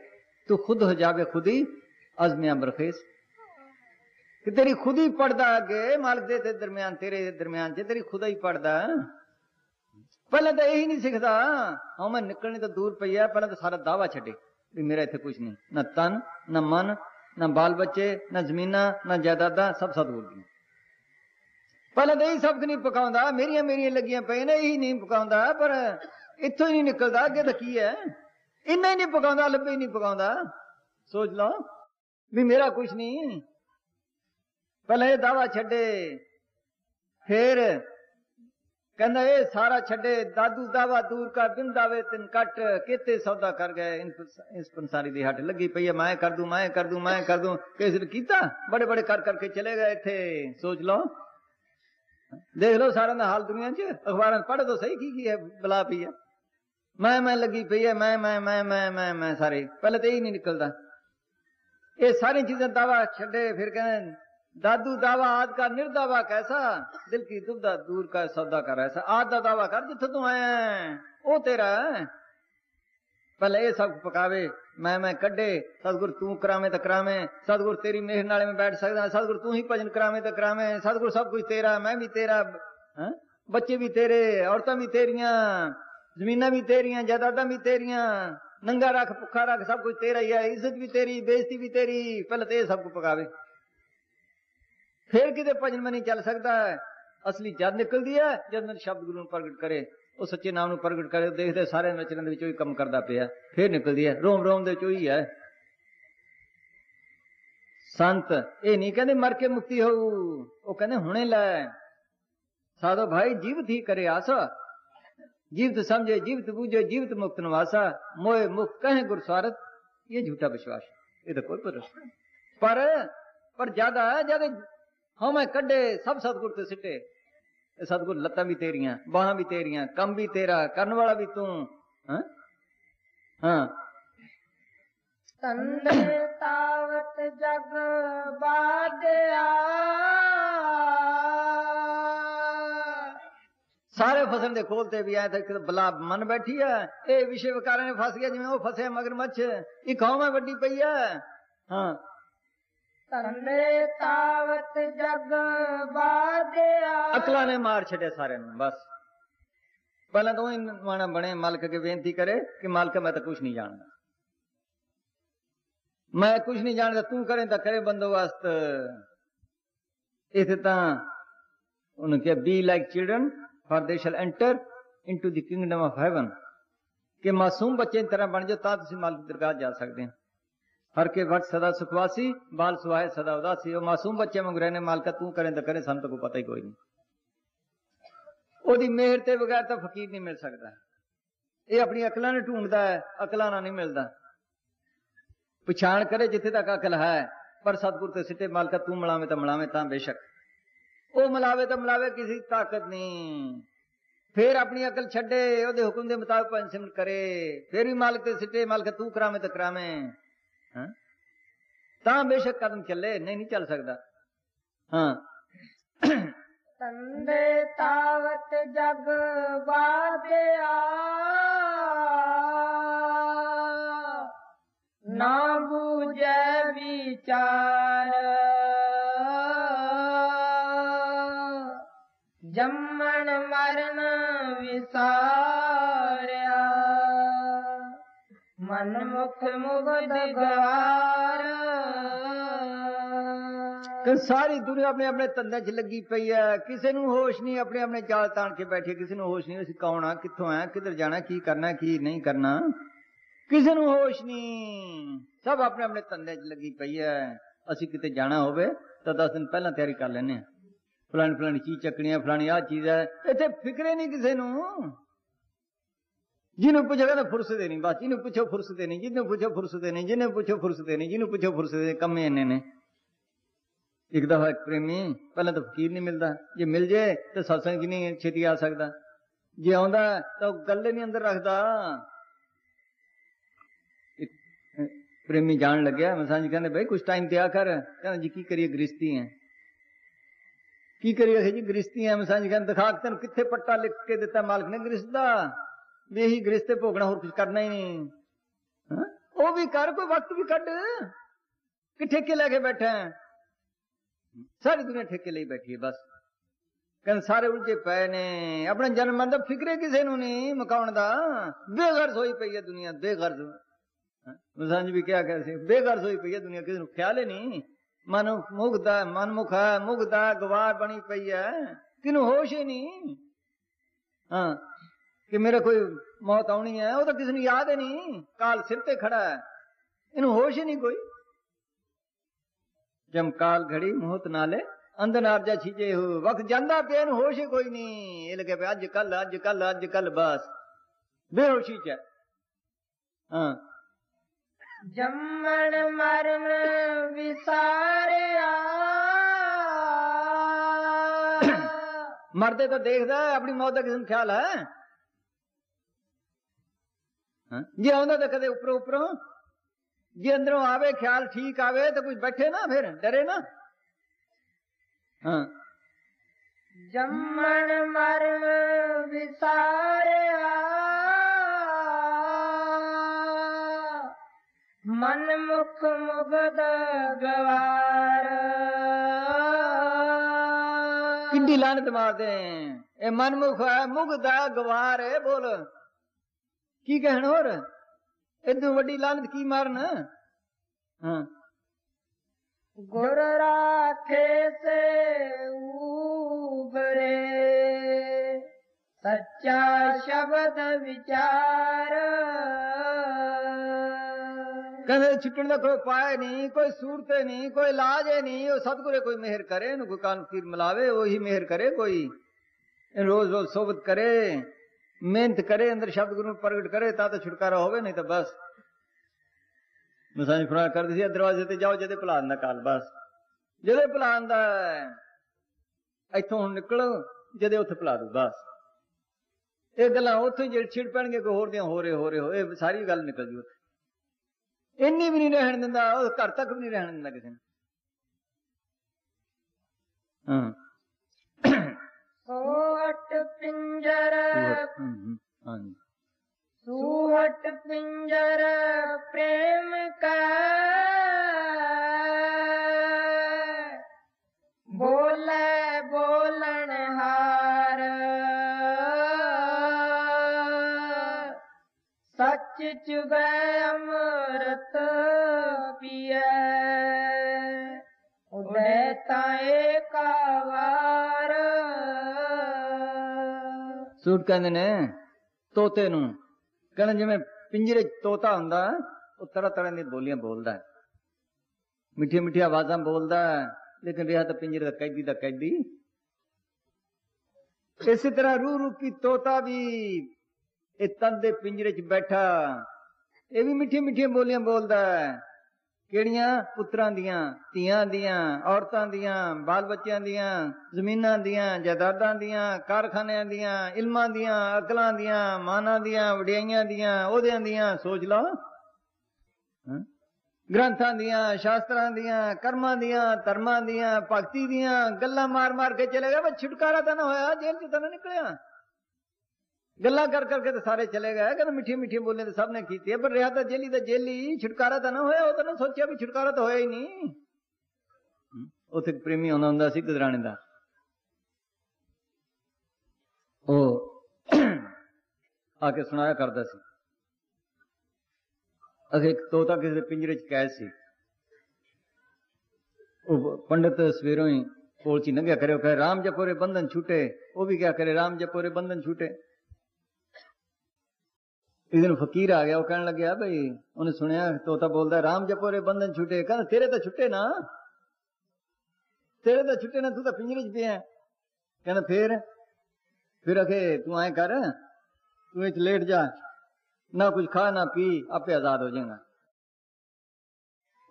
तू खुद हो जावे खुदी अजमिया बरखेस। कि तेरी खुद ही पढ़दा अगे मालिक दे दरमियान, तेरे दरमियान च तेरी खुदा ही पढ़दा। पहले तो यही नहीं सिखदा। हाँ मैं निकलने तो दूर पई है। पहले तो सारा दावा छड्डे भी मेरा इत्थे कुछ नहीं, ना तन ना मन ना बाल बच्चे ना जमीना ना जायदादा, सब सतगुर दी। पहले तो यही सब नहीं पकाउंदा, मेरिया मेरिया लगिया पे ने, यही नहीं पकाउंदा। पर इत्थों ही नहीं निकलता। अगे तो की है, इन्ना ही नहीं पकाउंदा, लब्बे ही नहीं पकाउंदा। सोच लो भी मेरा कुछ नहीं। पहले दादा छड्डे, फिर कहना ये सारा छड्डे, दादू दावा दूर का बिंदावे तिन कट केते सौदा कर गए। इस पंसारी दी हट लगी पई है, मैं कर दू मैं कर दू मैं कर दू, किसने कीता? बड़े बड़े कर करके चले गए थे। सोच लो, देख लो सारा दा हाल दुनिया च, अखबार पढ़ दो सही की की है बला पई है। मैं मैं लगी पई है, मैं मैं मैं मैं मैं मैं सारे, पहले तो यही नहीं निकलता। ये सारी चीजें दावा छड्डे, फिर कहने दादू दावा आद का निर्दावा कैसा, दिल की दुविधा दूर का सौदा कर ऐसा। आद का दावा कर जिथे तू आया वो तेरा है। पहले ये सब पकावे, मैं मैं कड्डे, सतगुरु तू करावे तो करावे, सतगुरु तेरी मेहर नाले में बैठ सकदा, सतगुरु तू ही भजन करावे तो करावे, सतगुरु सब कुछ तेरा, मैं भी तेरा, है? बच्चे भी तेरे, औरतां भी तेरिया, जमीना भी तेरिया, जायदादा भी तेरिया, नंगा रख भुखा रख सब कुछ तेरा ही है, इज्जत भी तेरी, बेइज्जती भी तेरी। पहले तो ये सब कुछ पकावे, फिर किते भजन में नहीं चल सकता है। असली जद निकलती है जब शब्द गुरु प्रगट करे, वो सच्चे नाम प्रगट करे, देखते सारे नचरण दे विच कम करता पिया, फिर निकलती है। रोम रोम दे विच है संत, ये नहीं कहते मर के मुक्ति हो, वो कहते हुणे लै। साधो भाई जीवित ही करे आसा, जीवित समझे, जीवित बूझे, जीवित मुक्त निवासा, मोहे मुक्त कहे गुर स्वारत, ये झूठा विश्वास, ये तो कोई भरोसा। पर पर ज्यादा है, ज्यादा हमें कड्डे सब सतगुर ते सिटे, सतगुर लत्तां भी तेरियां, बाहां भी तेरियां, कम भी तेरा, करन वाला भी तू। हां हां तंदे तावत जग बादया, सारे फसन दे खोलते भी आए थे बला मन बैठी है। ए विषय विकारां ने फस गया जिवें ओ फसे मगरमच्छ, एक हौं वड्डी पई है। हां तावत जग अकला ने मार छड़े सारे ने। बस पहले तो माना बने, मालिक के बेनती करे कि मालिक मैं तो कुछ नहीं जानता, मैं कुछ नहीं जानता, तू करे तो करे बंदोबस्त। इसे तो उन्होंने be like children for they shall enter into the kingdom of heaven, के मासूम बच्चे की तरह बन जाओ ता तुम मालिक की दरगाह जा सकते हैं। हर के भट सदा सुखवासी, बाल सुहाए सदा उदासी। मासूम बच्चे मंग रहे ने मालका, तू करे तो करे, सानू तो पता ही कोई नहीं। ओदी मेहर ते बगैर तो फकीर नहीं मिल सकता। ये अपनी अकलां ने ढूंढता है, अकलां ना नहीं मिलता। पछाण करे जिथे तक अकल है, पर सतगुर ते सिटे मालका, तू मिलावे तो मिलावे तां बेशक, वो मिलावे तो मिलावे, किसी ताकत नहीं। फिर अपनी अकल छड्डे, ओदे हुक्म दे मुताबिक पंज सिमरन करे, फिर भी मालिक ते सिटे मालका, तू करावे तो करावे। हाँ? ता बेशक कदम चले, नहीं नहीं चल सकता। हाँ तंदे तावत जग बादया, ना बूझे विचार, जम्मन मरन विसार्या, मन मुख मुगधगार। सारी दुनिया अपने अपने धंधे च लगी पई है, किसी नू होश नहीं, अपने अपने जाल तान के बैठे, किसी नू होश नहीं असीं कौन आ, कित्थों आए, किधर जाना, की करना की नहीं करना, किसी नू होश नहीं। सब अपने अपने धंधे च लगी पई है। असीं किते जाना होवे तां दस दिन पहलां तैयारी कर लैंदे हां, फलानी फलानी चीज चकनी है, फलानी आह चीज है। इत्थे फिक्रे नहीं किसी नू, जिन्हें पूछो कहते फुर्सत नहीं, बस जिन्हें पूछो फुर्सत नहीं, जिन्हें पूछो फुर्सत नहीं, जिन्हें पूछो फुर्सत नहीं, जिन्हें पूछो फुर्सत कम है इन्हें ने। एक दफा एक प्रेमी, पहले तो फकीर नहीं मिलता, जे मिल जाए तो सत्संग जी नहीं छेती आ सकता, जे आंदा तो गल नहीं अंदर रखता। प्रेमी जान लग्या, मसां जी कहते भाई कुछ टाइम त्याग कर, कहना जी की करिए गृहस्थी है, की करिए जी गृहस्थी है। मसां जी कहते दिखा तेन किथे पट्टा लिख के दिता मालिक ने गृहस्थ दा, यही गृहस्थ भोगना, और कुछ करना ही नहीं। हाँ? वो भी कर, कोई वक्त भी कट, कि ठेके लेके बैठे हैं। सारी दुनिया ठेके ले बैठी है। बस कहीं सारे उलझे पे ने, अपने जन्म मन का फिक्रे किसी नू नहीं मकाउण दा, बेगर्ज होई पई है दुनिया, बेगर्ज। मुसांज भी क्या कह सी, बेगर्ज होई पई है दुनिया, किसी नू ख्याल ही नहीं। मन मुगदा, मन मुखा मुगदा गवार बनी पई है, किनू होश ही नहीं। हाँ कि मेरा कोई मौत आनी है, वो तो किसी ने याद ही नहीं, काल सिर ते खड़ा है। इन होश ही नहीं कोई। जम काल घड़ी मुहूर्त नाले अंदर आर्जा छीजे हो वक्त जांदा पे इन होश ही कोई नहीं। ये लगे पे अज कल अज कल अज कल बस बेहोशी च। हाँ जमन मर्म विसारे मरते तो देखता है अपनी मौत का किसम ख्याल है जी। आंदा तो कदे उपरों उपरों जी अंदरों आवे ख्याल ठीक आवे तो कुछ बैठे ना फिर डरे ना। हाँ जमन मर्म विसारे मन मुख मुगद गवार। किड्डी लानत मारते हैं मन मुख है मुगद गवार है बोल की कहन होर इदू वड्डी लानत की मारन। हाँ गुर राखे से उबरे सच्चा शब्द विचार। कहते छुट्टन का कोई पाए नहीं कोई सूरते नहीं कोई लाज है नहीं। वो सतगुरे कोई मेहर करे कोई कान फकीर मिलावे वो ही मेहर करे। कोई रोज रोज सोबत करे मेहनत करे अंदर शब्द गुरु प्रगट करे ता तो छुटकारा होवे नहीं तो बस मसाज फुरा कर दी दरवाजे ते जाओ जदे भुला दा काल बस जदे भुला दा इथों हुण निकलो जदे उत्थे भुला दो बस। ये गल्लां उत्थे जेड़ छिड़ पैणगे कोई होर दियां हो रहे हो रहे हो ये सारी गल निकल गई। इन्नी भी नहीं रहन दिंदा घर तक भी नहीं रहन दिंदा किसी ने। हाँ सूहट पिंजर सूहट पिंजर प्रेम का बोले बोलनहार। सच चुगै अमृत पिए उबैताए कावार। सूट कहते ने तोते नूं कहने जिवें पिंजरे तोता हुंदा वो तरह तरह दी बोलियां बोलदा है मिठिया मिठिया आवाजां बोलदा है लेकिन रिहा तां पिंजरे दा कैदी दा कैदी। इस तरह रूह रूपी तोता भी तन दे पिंजरे च बैठा ये भी मिठी मिठी बोलियां बोलता है केड़ियां पुत्रां दियां तियां दियां औरतां दियां बाल बच्चियां दियां जमीनां दियां जायदादां दियां कारखानियां दियां इल्मां दियां अकलां दियां मानां दियां वड्याइयां दियां ओहदियां दियां सोच लो ग्रंथां दियां शास्त्रां दियां कर्मां दियां धर्मां दियां भगती दियां गल्लां मार मार के चले गए। छुटकारा तो ना होया जेल च तो ना निकलिया गल्ला कर करके तो सारे चले गए। कहते मिठी मिठी बोलियां तो सबने की है पर रिहा तो जेली तो जेली छुटकारा तो ना होया। तो ना सोचा भी छुटकारा तो होया ही नहीं। उसे प्रेमी आना हुंदा सी गजराणे दा ओ आके सुनाया करता सी अगे एक तोता किसी पिंजरे च कैद सी। पंडित सवेरों ही कोल च लंघिया करे कहे राम जपो रे बंधन छूटे। वो भी क्या करे राम जपो रे बंधन छूटे। एक दिन फकीर आ गया वो कहने लग गया भाई उन्हें सुनिया तोता बोलता है राम जपो रे बंधन छूटे। कहना तेरे तो छुट्टे ना तेरे तो छुट्टे ना तू तो पिंजरे च पिया। कहना फिर फिर आखे तू आए कर तू इच लेट जा ना कुछ खा ना पी आपे आजाद हो जाएगा।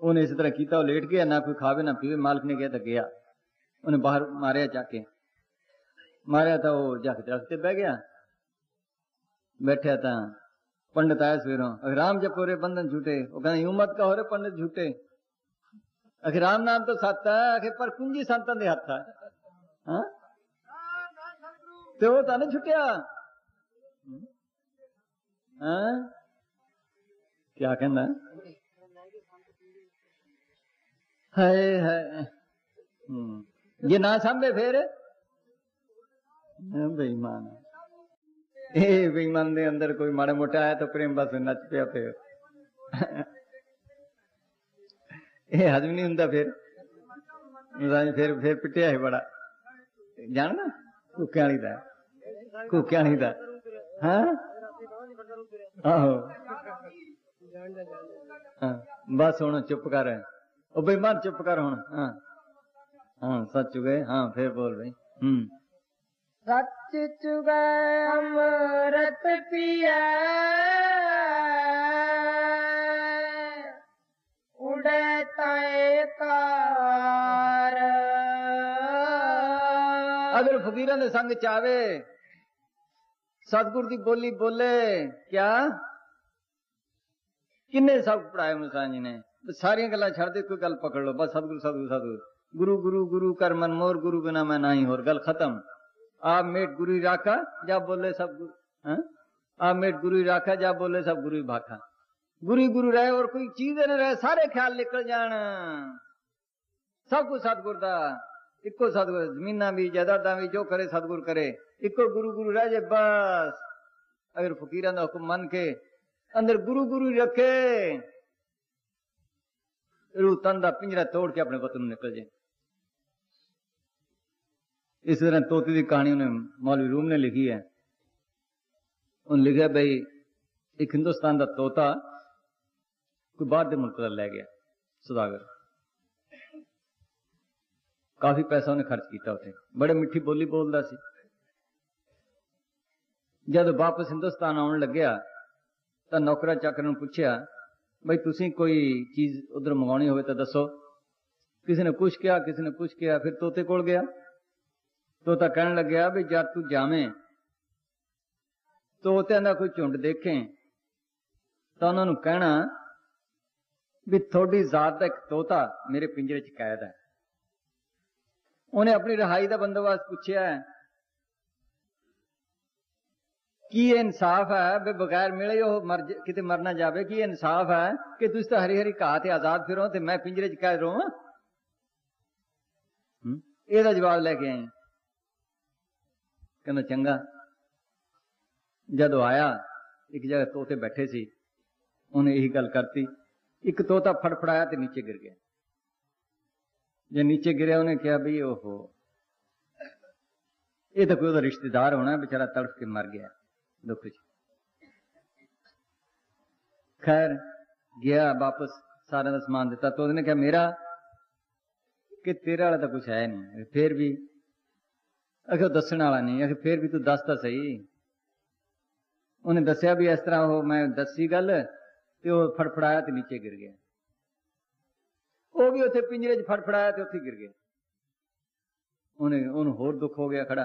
उन्हें इसी तरह किया वो लेट गया ना कोई खावे ना पीवे। मालिक ने कहा तो गया उन्हें बाहर मारिया जाके मारिया था वो जाके दरख्त पे बह गया बैठा था। पंडित आया सवेरों अगर राम जपो रे बंधन झूठे। वो कहना यूं मत कहो रे पंडित झूठे आखिर राम नाम तो सत है आखिर पर कुंजी संतां दे हत्थ है। हाँ ते वो तां नहीं छुट्टिया। हाँ क्या कहना हाय हाय ये ना सामने फेर बेईमान ए बेईमान दे अंदर कोई माड़ा मोटा आया तो प्रेम बस नच पिया पे ए हजम नहीं हुंदा फिर फिर फिर पिटिया है बड़ा जान ना कुकिया नहीं था कुकिया नहीं था। हाँ आहो बस हुण चुप कर। ओ बेईमान चुप कर हुण। हां हां सच चुगे। हां फिर बोल बई। हम्म सच चुगे अमृत पिया उड़े ताए कार। अगर फकीरां दे संग चावे सतगुरु की बोली बोले क्या किन्ने सबक पढ़ाए मुसा जी ने। सारिया गल्लां छड़ दे कोई गल पकड़ लो बस सतगुरु सतगुरु सतगुरु गुरु गुरु गुरु कर मन मोर गुरु बिना मैं नहीं होर गल खत्म। आप मेट गुरु राखा जा बोले सब गुरु। आप मेट गुरु राखा जा बोले सब गुरु भाखा। गुरु गुरु रहे और कोई चीज न रहे सारे ख्याल निकल जान। सब कुछ सतगुरु दा इको सतगुरु जमीना भी जायदादा भी जो करे सतगुरु करे इको गुरु गुरु रह जाए बस। अगर फकीर का हुक्म मन के अंदर गुरु गुरु रखे रू तन का पिंजरा तोड़ के अपने वतन निकल जाए। इस तरह तोते की कहानी उन्हें मौलवी रूम ने लिखी है। उन्हें लिखा भाई एक हिंदुस्तान का तोता कोई बाहर के मुल्क का लै गया सौदागर। काफी पैसा उन्हें खर्च किया उसे बड़े मिठी बोली बोलता सी। जब वापस हिंदुस्तान आने लग्या तो नौकरा चाकर ने पूछा भाई तुसी कोई चीज उधर मंगानी हो तो दसो। किसी ने कुछ किया किसी ने कुछ किया फिर तोते कोल गया। तोता कहने लग गया भी जब तू जावे तोतिया का कोई झुंड देखे तो उन्होंने कहना भी थोड़ी जात का एक तोता मेरे पिंजरे च कैद है। उन्हें अपनी रिहाई का बंदोबस्त पूछा की इंसाफ है बे बगैर मिले हो मर किते मरना जावे। की इंसाफ है कि तुसी तो हरी हरी घाह ते आजाद फिरो ते मैं पिंजरे च कैद रहां। एदा जवाब लेके आई कहना चंगा। जदों आया एक जगह तोते बैठे सी उन्हें यही गल करती। एक तोता फड़फड़ाया ते नीचे गिर गया। जब नीचे गिरया उन्हें कहा भी ओहो ये तो कोई ओहदा रिश्तेदार होना बेचारा तड़फ के मर गया दुख। खैर गया वापस सारा का समान दिता। तो उसने कहा मेरा कि तेरा वाला तो कुछ है नहीं। फिर भी अगर दसण वाला नहीं अगर फिर भी तू दसता सही। उन्हें दसिया भी इस तरह हो मैं दसी गल ते वो फड़फड़ाया ते नीचे गिर गया। वो भी उसे पिंजरे च फड़फड़ाया ते उसे गिर गया। उन्हें उन्हें होर दुख हो गया खड़ा।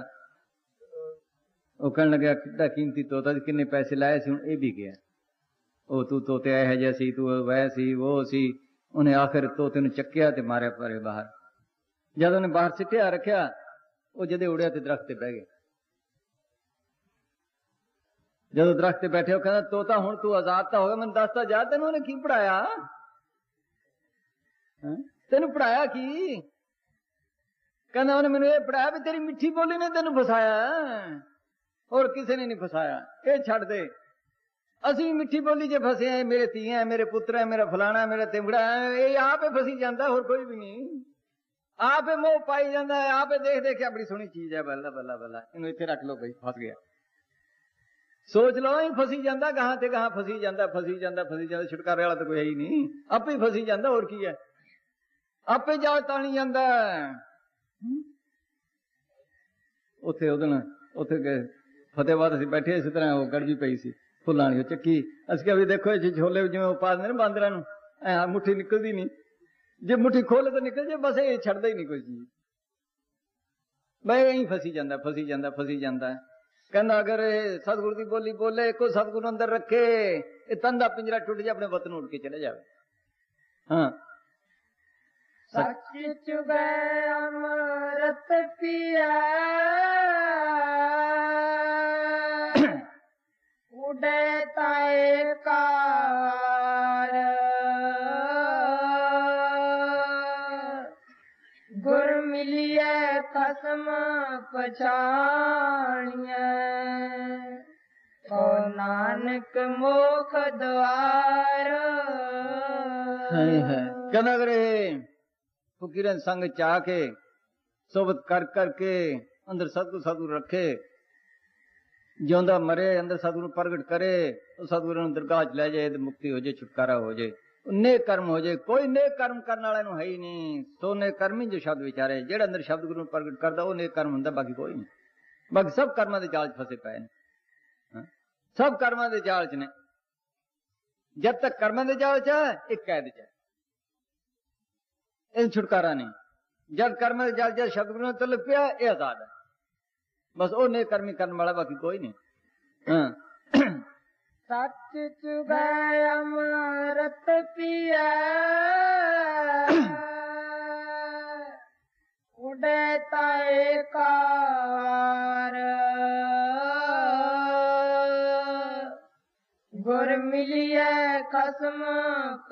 वो कहने लगे कितना कीमती तोता किन्ने पैसे लाए सी हुण ये भी गया। ओ तू तोते ऐह जिहा सी तू वह सी वो सी। उन्हें आखिर तोते नूं चक्किया ते मारिया परे बाहर। जद उन्हें बाहर सिटिया रखिया वो जदे उड़िया ते दरख्त ते बह गया। जदों दरख्त ते बैठे कहना तोता हुण तू आजाद तां हो गया मैनूं दस तां जा तैनूं उन्हें की पढ़ाया तैनूं पढ़ाया की। कहना उन्हें मैनूं ये पढ़ाया भी तेरी मिठी बोली ने तैनूं फसाया और किसी ने नहीं फसाया। ये छड़ दे असि भी मिठी बोली जे फसे हैं मेरे तीया है मेरे पुत्र है मेरा फलाना मेरा तिमड़ा है। ये आप ही फसी जाता और कोई भी नहीं। आप ही मोह पाई जाता है आप ही देख देख बड़ी सोहनी चीज है बल्ला बल्ला बल्ला इन्हों इत्थे रख लो भाई फस गया। सोच लो ही फसी जाता गां ते गां फसी जाता फसी जाता फसी जाता छुटकारे वाला तो कोई है ही नहीं। आपे ही फसी जाता और की है आपे जाल ताणी जाता। उत्थे उदन उत्थे गए फतेहबाद अस बैठे इस तरह वो गड़बी पई सी फुल आनी चक्की। अस कहा भी देखो ये छोले जिवें पाद ने बांदरां नूं मुट्ठी निकलदी नहीं जे मुट्ठी खोले तो निकल जाए बस ये छड्डदा ही नहीं कोई चीज। मैं यहीं फसी जांदा फसी जांदा फसी जांदा। कहंदा अगर सतगुरु दी बोली बोले को सतगुरु अंदर रखे ये तंदा पिंजरा टुट जाए अपने वतन उड़ के चले जावे। हाँ सच चुगे अमृत पिया उड़े ताए कार। गुर मिलिए कसम पछाणिए तो नानक मोख द्वार। कहना करे फकीरन संग चाह के सोबत कर करके अंदर सतगुरु सतगुरु रखे जिंदा मरे अंदर सतगुरु प्रगट करे तो सतगुरु ने दरगाह च लै जाए तो मुक्ति हो जाए, छुटकारा हो जाए, नेक कर्म हो जाए। कोई नेक कर्म करने वाले नूं है ही नहीं, सो नेक कर्म ही जो शब्द विचारे जेड़ा अंदर शब्द गुरु प्रगट करदा वो नेक कर्म हुंदा, बाकी कोई नहीं। बाकी सब कर्मां दे जाल च फसे पए ने, सब कर्मां दे जाल च ने। जब तक कर्मां दे जाल च है इक कैद च है, इन छुटकारा नहीं। जब कर्मां दे जाल च शब्द गुरु नाल तलक पिया ये आजाद है, बस वो नेक कर्म करने वाला बाकी कोई नहीं। सच चुगाए अमृत पिया उड़े ताए कार, गुर मिलिए कसम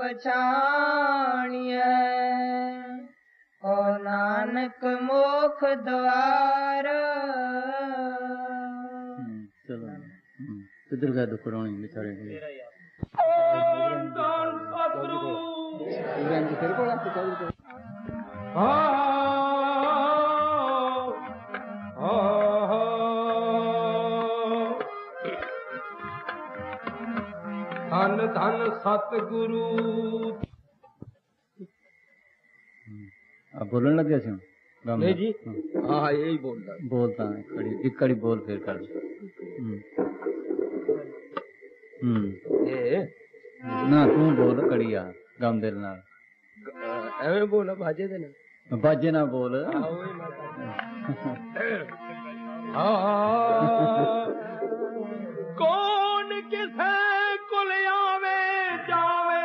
पछाणिए, ओ नानक मोख द्वार। तो दुर्गा दुख रोनी बेचारे धन धन सतगुरु। आप बोलने लग गए नहीं जी? हाँ यही बोलता बोलता है, कड़ी एक कड़ी बोल फिर कर। हम्म ये ना तू बोल कड़ी यार गम दिल नाल एवें बोल, बाजे दे ना बाजे ना बोल। कौन किसे कुल आवे जावे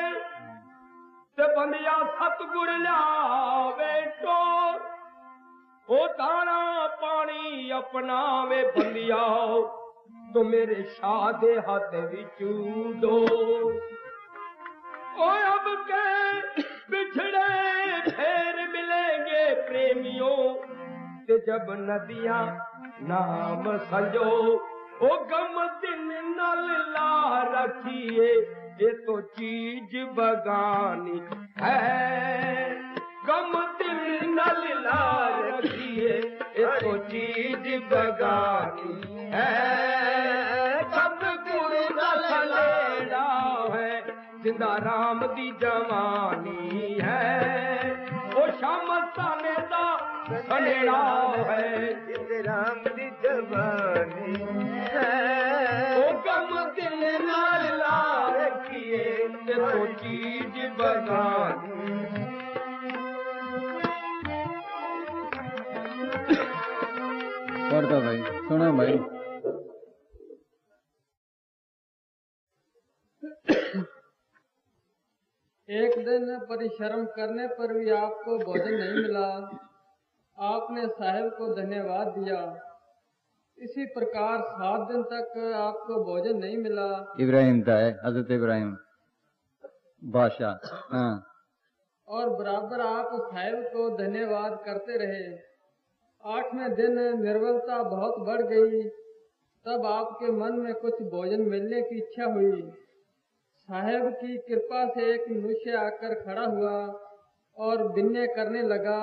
ते बंदिया सतगुर लावे टोर, ओ तारा पानी अपनावे बंदिया तो मेरे शाह दे हाथ विच दो। ओ अब के बिछड़े फेर मिलेंगे प्रेमियों ते जब नदियां नाम संजो, ओ गम दिन नल ला रखिए ये तो चीज बगानी है, गम दिल नल ला रखिए तो चीज बगानी है। सतगुरु दा लेना है जिंदा राम दी जवानी है, ओ शाम साने दा सनेड़ा है जिंदा राम दी जवानी है, ओ गम दिल नल ला रखिए तो चीज बगानी। करता भाई सुना भाई एक दिन परिश्रम करने पर भी आपको भोजन नहीं मिला, आपने साहिब को धन्यवाद दिया। इसी प्रकार सात दिन तक आपको भोजन नहीं मिला। इब्राहिम था हजरत इब्राहिम बादशाह, हाँ। और बराबर आप साहिब को धन्यवाद करते रहे। आठवें दिन निर्बलता बहुत बढ़ गई, तब आपके मन में कुछ भोजन मिलने की इच्छा हुई। साहेब की कृपा से एक मनुष्य आकर खड़ा हुआ और विनय करने लगा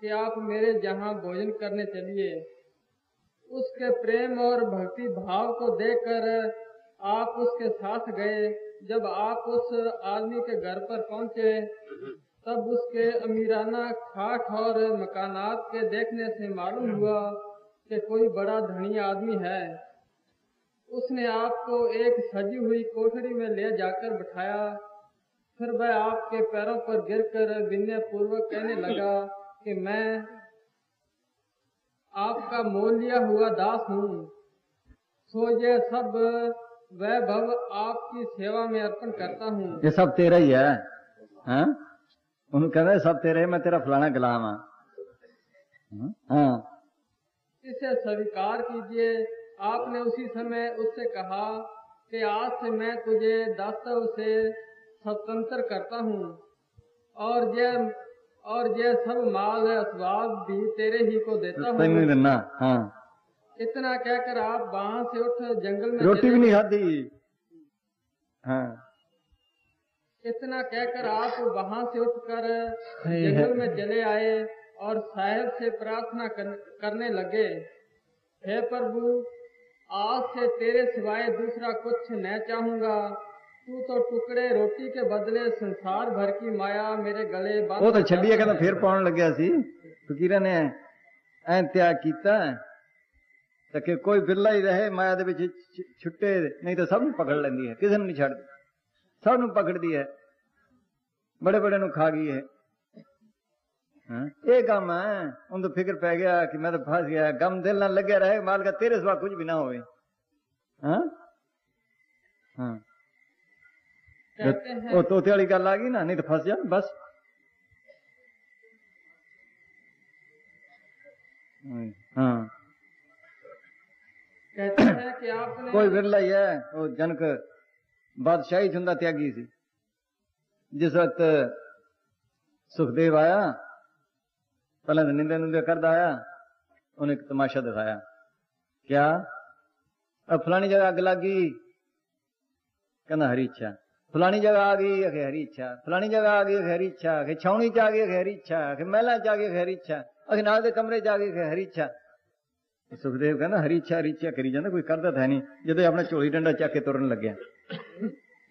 कि आप मेरे जहाँ भोजन करने चलिए। उसके प्रेम और भक्ति भाव को देखकर आप उसके साथ गए। जब आप उस आदमी के घर पर पहुँचे तब उसके अमीराना खाट और मकानात के देखने से मालूम हुआ कि कोई बड़ा धनी आदमी है। उसने आपको एक सजी हुई कोठरी में ले जाकर बिठाया। फिर वह आपके पैरों पर गिरकर विनय पूर्वक कहने लगा कि मैं आपका मोल लिया हुआ दास हूँ, सो ये सब वैभव आपकी सेवा में अर्पण करता हूँ। ये सब तेरा ही है, है? उन्होंने कहा सब तेरे, मैं तेरा फलाना गुलाम हूं। हाँ इसे स्वीकार कीजिए। आपने उसी समय उससे कहा कि आज से मैं तुझे दासत्व से स्वतंत्र करता हूँ और ये और ये सब माल अस्वाब भी तेरे ही को देता हूँ। हाँ। इतना कहकर आप वहाँ से उठ जंगल में रोटी भी नहीं खाती। हाँ इतना कहकर आप वहाँ से उठकर जंगल में चले आए और साहेब से प्रार्थना करने लगे, हे प्रभु आज से तेरे सिवाय दूसरा कुछ न चाहूंगा, तू तो टुकड़े रोटी के बदले संसार भर की माया मेरे गले बांध। वो तो छड़िया कहता फिर पाउन लग गया सी फकीर ने ऐ त्याग किया कि कोई बिरला ही रहे माया दे विच छुट्टे, नहीं तो सब पकड़ लेंदी है, किसी नहीं छड़ सब न पकड़ती है, बड़े बड़े नु खा गई है। ये गम है उन तो फिक्र पै गया कि मैं तो फंस गया, गम दिल ना लगे रहे माल का तेरे सिवा कुछ भी ना होवे। हां हां वो तोते वाली गल आ गई ना, नहीं तो फंस जा बस। हां कहते हैं कि आपने कोई विरला ही है वो जनक बादशाही चुंदा त्यागी सी। जिस वक्त सुखदेव आया पहले निंदे नुंदे करदा आया, उन्हें तमाशा दिखाया क्या अब फलानी जगह अग लागी, कहना हरी इच्छा, फलानी जगह आ गई अखे हरी इच्छा, फलानी जगह आ गई हरी इच्छा, अखे छावनी च आ गई अखे हरी इच्छा, अखे महला च आ गई हरी इच्छा, अखे नाल दे कमरे च आ गई हरी इच्छा। सुखदेव कहना हरी इच्छा हरी इच्छा करी जाता, कोई करता था नहीं। जब अपना झोली डंडा चक के तुरन लग्या,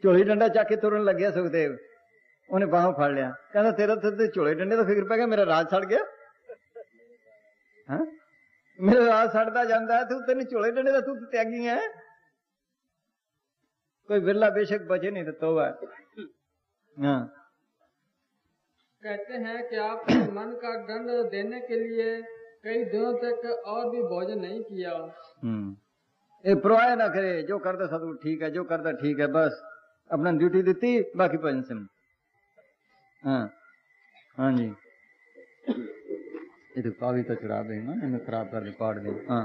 झोली डंडा चक के तुरन लग्या सुखदेव, उन्हें बाहों फाड़ लिया, कहना तेरा तो झोले डंडे का फिक्र पै गया, मेरा राज सड़ गया। हाँ? मेरा राज सड़ता जाता है, तू तेन झोले डंडे का तू त्यागी है। कोई बिरला बेशक बचे नहीं तो तौबा। हाँ कहते हैं कि आप मन का दंड देने के लिए कई दिनों तक और भी भोजन नहीं किया। हम्म परवाह ना करे, जो करता साधु ठीक है, जो करता ठीक है, बस अपना ड्यूटी देती बाकी भजन से। हाँ हाँ जी ये तो कावी तो चुरा दे ना, इन्हें खराब कर दे पाड़ दे। हाँ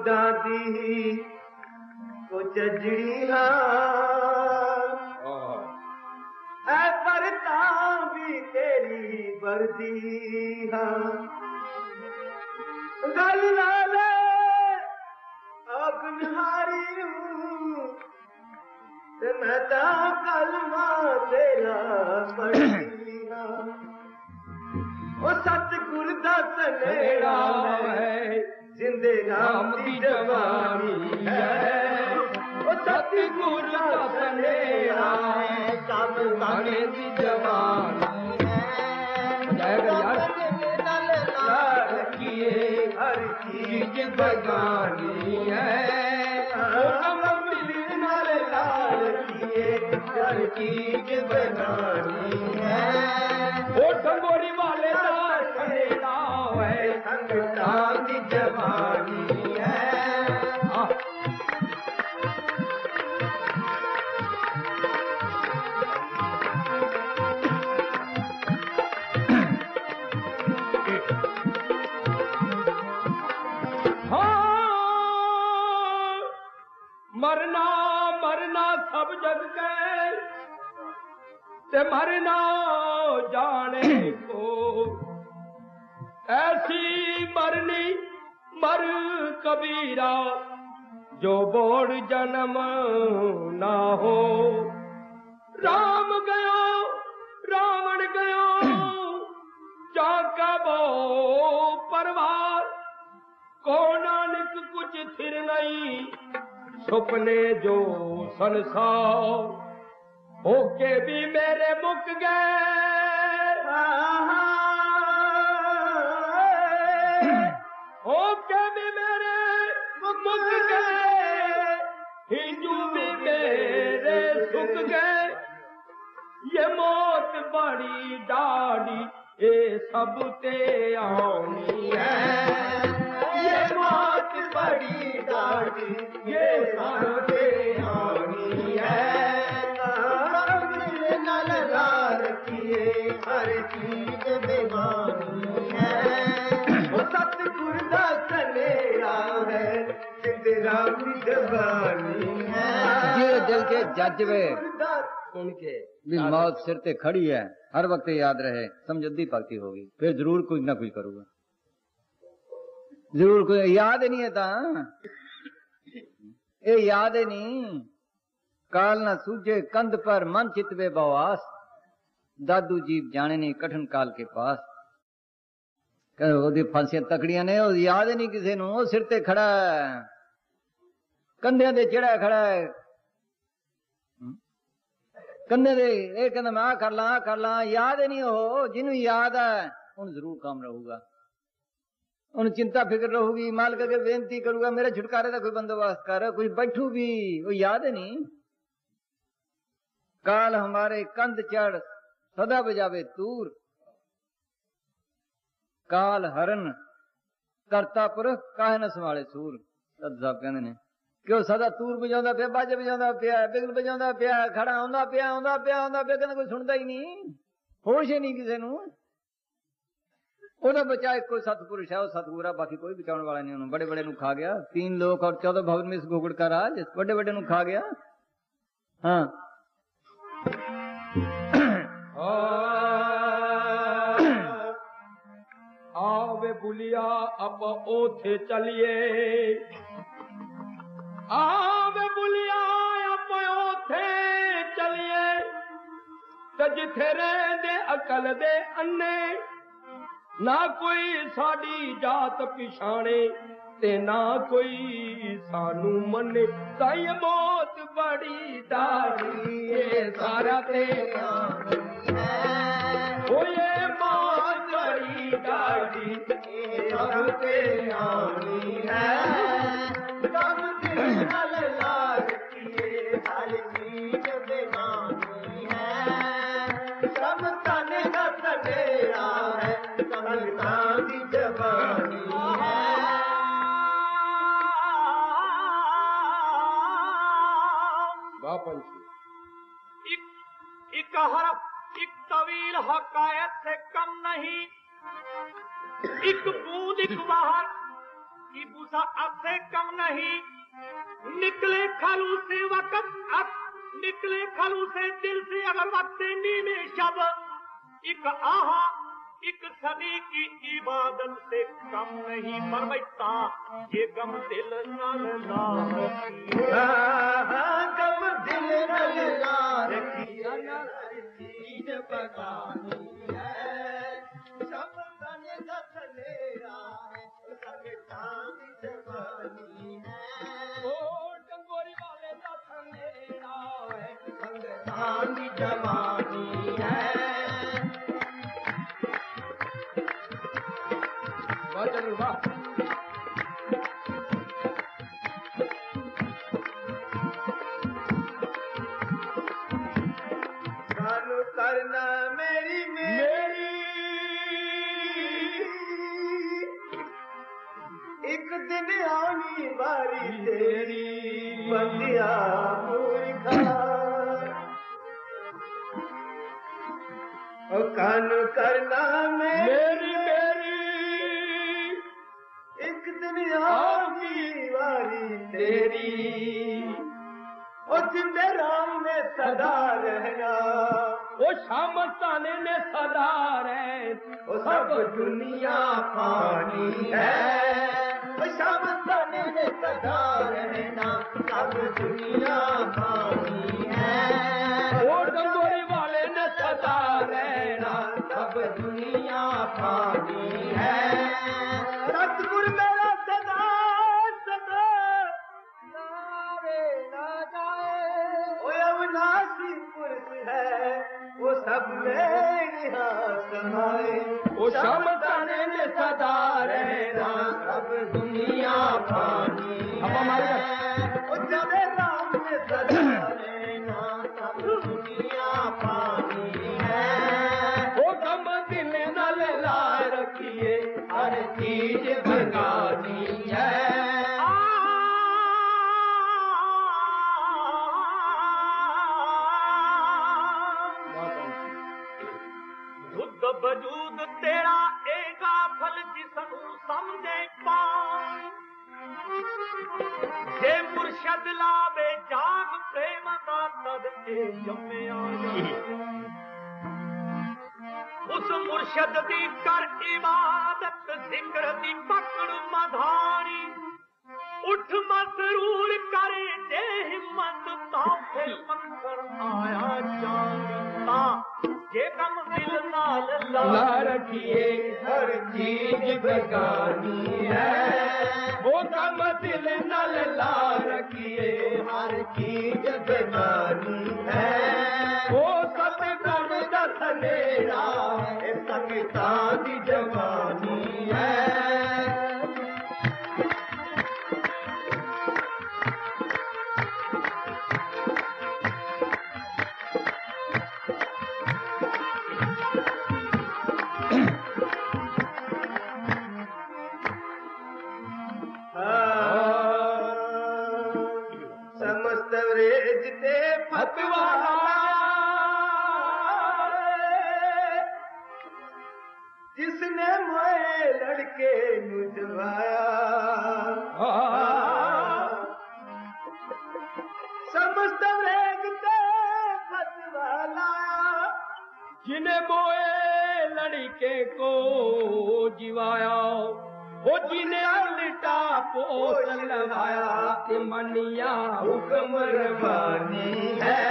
दादी को जजड़ी है परता भी तेरी वर्दी गल लाल अगनहारी हूं ते मैं तो कलमा तेरा पढ़ी ओ सतगुरु दा सनेड़ा है जिंदे नाम दी जवानी है ओ सतगुरु दा सनेहा है सब ताने दी जवानी है जय यार नल लाल किए हर चीज बगानी है हम मिल नल लाल किए हर चीज बगानी है ओ संगोरी वाले दा सनेहा है संग तान दी जवानी मरना मरना सब जग के ते मरना जाने को ऐसी मरनी मर कबीरा जो बोर जन्म ना हो। राम गयो रावण गयो जाका बो परवार को नानक कुछ थिर नहीं सुपने जो संसार होके भी मेरे मुक गए होके भी मेरे मुक गए हिंजू भी मेरे सुख गए ये मौत बड़ी डाली ये सब ते आनी है ये मौत बड़ी डाली ये सब ते आनी है नल लाल किए हर चीज बेमानी है सतगुरु दा सनेहा है जिंदे जीव दिल के जज्बे उनके भी मौत सिर पे खड़ी है, हर वक्त याद रहे, समझौती पड़ती होगी, फिर जरूर कुछ ना कुछ करूँगा, जरूर कुछ याद नहीं है ता, ये याद नहीं, काल न सूझे कंध पर मन चितवे बवास, दादू जीव जाने नहीं कठिन काल के पास। ओदी फांसियां तकड़ियां ने, याद नहीं किसी नूं, ओ सिर ते खड़ा कंधियां ते चिड़ा खड़ा है, कंधे दे ये कहना मैं आ कर ला कर ला, याद नहीं हो, जिन्हों याद है उन जरूर काम रहूगा, उन चिंता फिक्र रहूगी, मालिक के बेनती करूंगा मेरे छुटकारे का कोई बंदोबस्त कर, कुछ बैठू भी, वो याद नहीं। काल हमारे कंध चढ़ सदा बजावे तूर, काल हरन करता पुरख काहे न संभाले सूर। सत साहब कहते ने क्यों सदा तूर बजाता पे, बाजे बजाता पिया, बिगल बजाता पिया, खड़ा आंदा पिया आंदा पिया आंदा पिया, कहना कोई सुनता ही नहीं, होश ही नहीं किसी नूं। ओदा बचा एक कोई सतपुरुष है, वो सतगुरु है, बाकी कोई बचाने वाला नहीं। उन्होंने बड़े बड़े नू खा गया, तीन लोक और चौदह भवन में इस घुगड़ का राज, बड़े बड़े नू खा गया। हाँ आवे बुलिया अब ओथे चलिए, आवे बुलिया अब ओथे चलिए, जिथे रहंदे अकल दे अन्ने, ना कोई साड़ी जात पिछाने ते ना कोई सानू मने, ताई मौत बड़ी दारी ये सारा ते होए, मौत बड़ी दारी ये सारा ते आनी है, गम की गल लाग ये गल की बेगानी है, सब तने का सडेरा है, दी जवानी है। एक, एक हरफ एक तवील हकायत से कम नहीं, एक बूंद एक बाहर की बूसा अब से कम नहीं, निकले खलू से वक़्त अब निकले खलू से दिल से अगर वक्त में शब्द एक आहा, एक सदी की इबादत से कम नहीं, मर बैठता ये गम दिल नल ला रखी, गम दिल नल ला रखी, चीज बगानी है, सब तने दस लेरा है, संगता की जवानी है, ओ डंगोरी वाले दस लेरा है, संगता की जवानी है। सानू करना मेरी मेरी एक दिन आनी बारी तेरी, बंदिया मूर्खा ओ कानू करना मेरी तेरी, ओ जिंदे राम ने सदा रहना, ओ शाम ताने ने सदा रहना, ओ सब दुनिया पानी है, ओ शाम ताने ने सदा रहना, सब दुनिया पानी है, ओ डंगोरी वाले ने सदा रहना, सब दुनिया पानी है। सतगुरु मेरा सदा सदा नारे ना जाए, वो अविनाशी पुरुष है, वो सब में यहाँ समाए, वो क्षमता ने सदा रहना, सब दुनिया पानी है, वो जबे राम ने सदा रहना, सब दुनिया पानी है, वो गम दिल नल ला रखिए, हर चीज बगानी है। युद्ध वजूद तेरा एगा फल जिसनू समझे पाए, जे मुर्शद लावे जाग प्रेम दा सदके जम्मे आ जा। उस मुर्शद दी कर इबादत जिक्र दी पकड़ मधारी, उठ मसरूर करे जे हिम्मत ता फिर मंत्र आया जाता। जे कम दिल नाल ला रखिए हर चीज बेगानी है, वो कम दिल नाल ला रखिए हर चीज बेगानी है। वो सब दर्द दा सनेरा है, सकता दी जवानी है। जिसने मैं लड़के नुजवाया, समस्त रेगते फतवा लाया, जिन्हें मोए लड़के को जिवाया, वो जिन्हें उल्टा पोल लगाया, मनिया हुक्म रवानी है।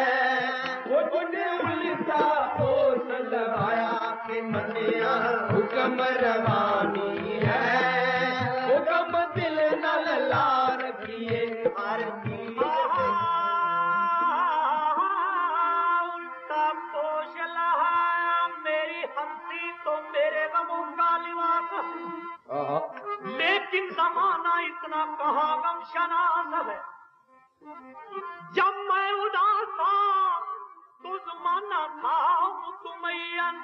वो जिन्हें उल्टा पोल लगाया, मनिया हुक्म रवानी है। हुक्म दिल नल ला रखिए हर चीज उल्टा पोश लहाया, मेरी हंसी तो मेरे गमों का लिबास, लेकिन जमाना इतना कहाँ गम शनास है। जब मैं उदास था तो जमाना था मुतमयन,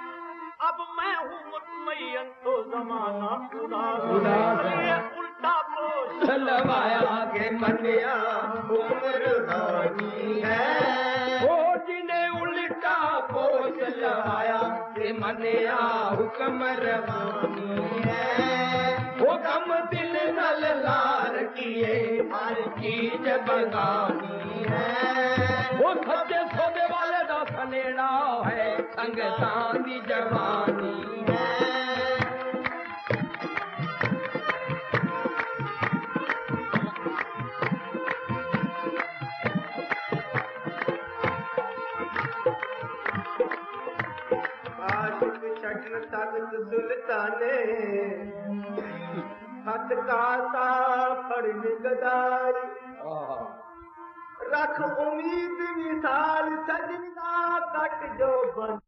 अब मैं हूँ मुतमयन तो जमाना उदास है। उल्टा पोश लगाया के मनिया हुक्मरानी है, वो जिन्हें उल्टा पोश लगाया के मनिया हुक्मरानी है। कम दिल नल लार किए हर चीज बगानी है। वो सच्चे सौदे वाले दा सनेड़ा है, संग सांदी जवानी है। आशिक छटन तख्त सुल्ताने, हथ कासा फड़न गदारी, रख उम्मीद मिसाल सजना तक जो बन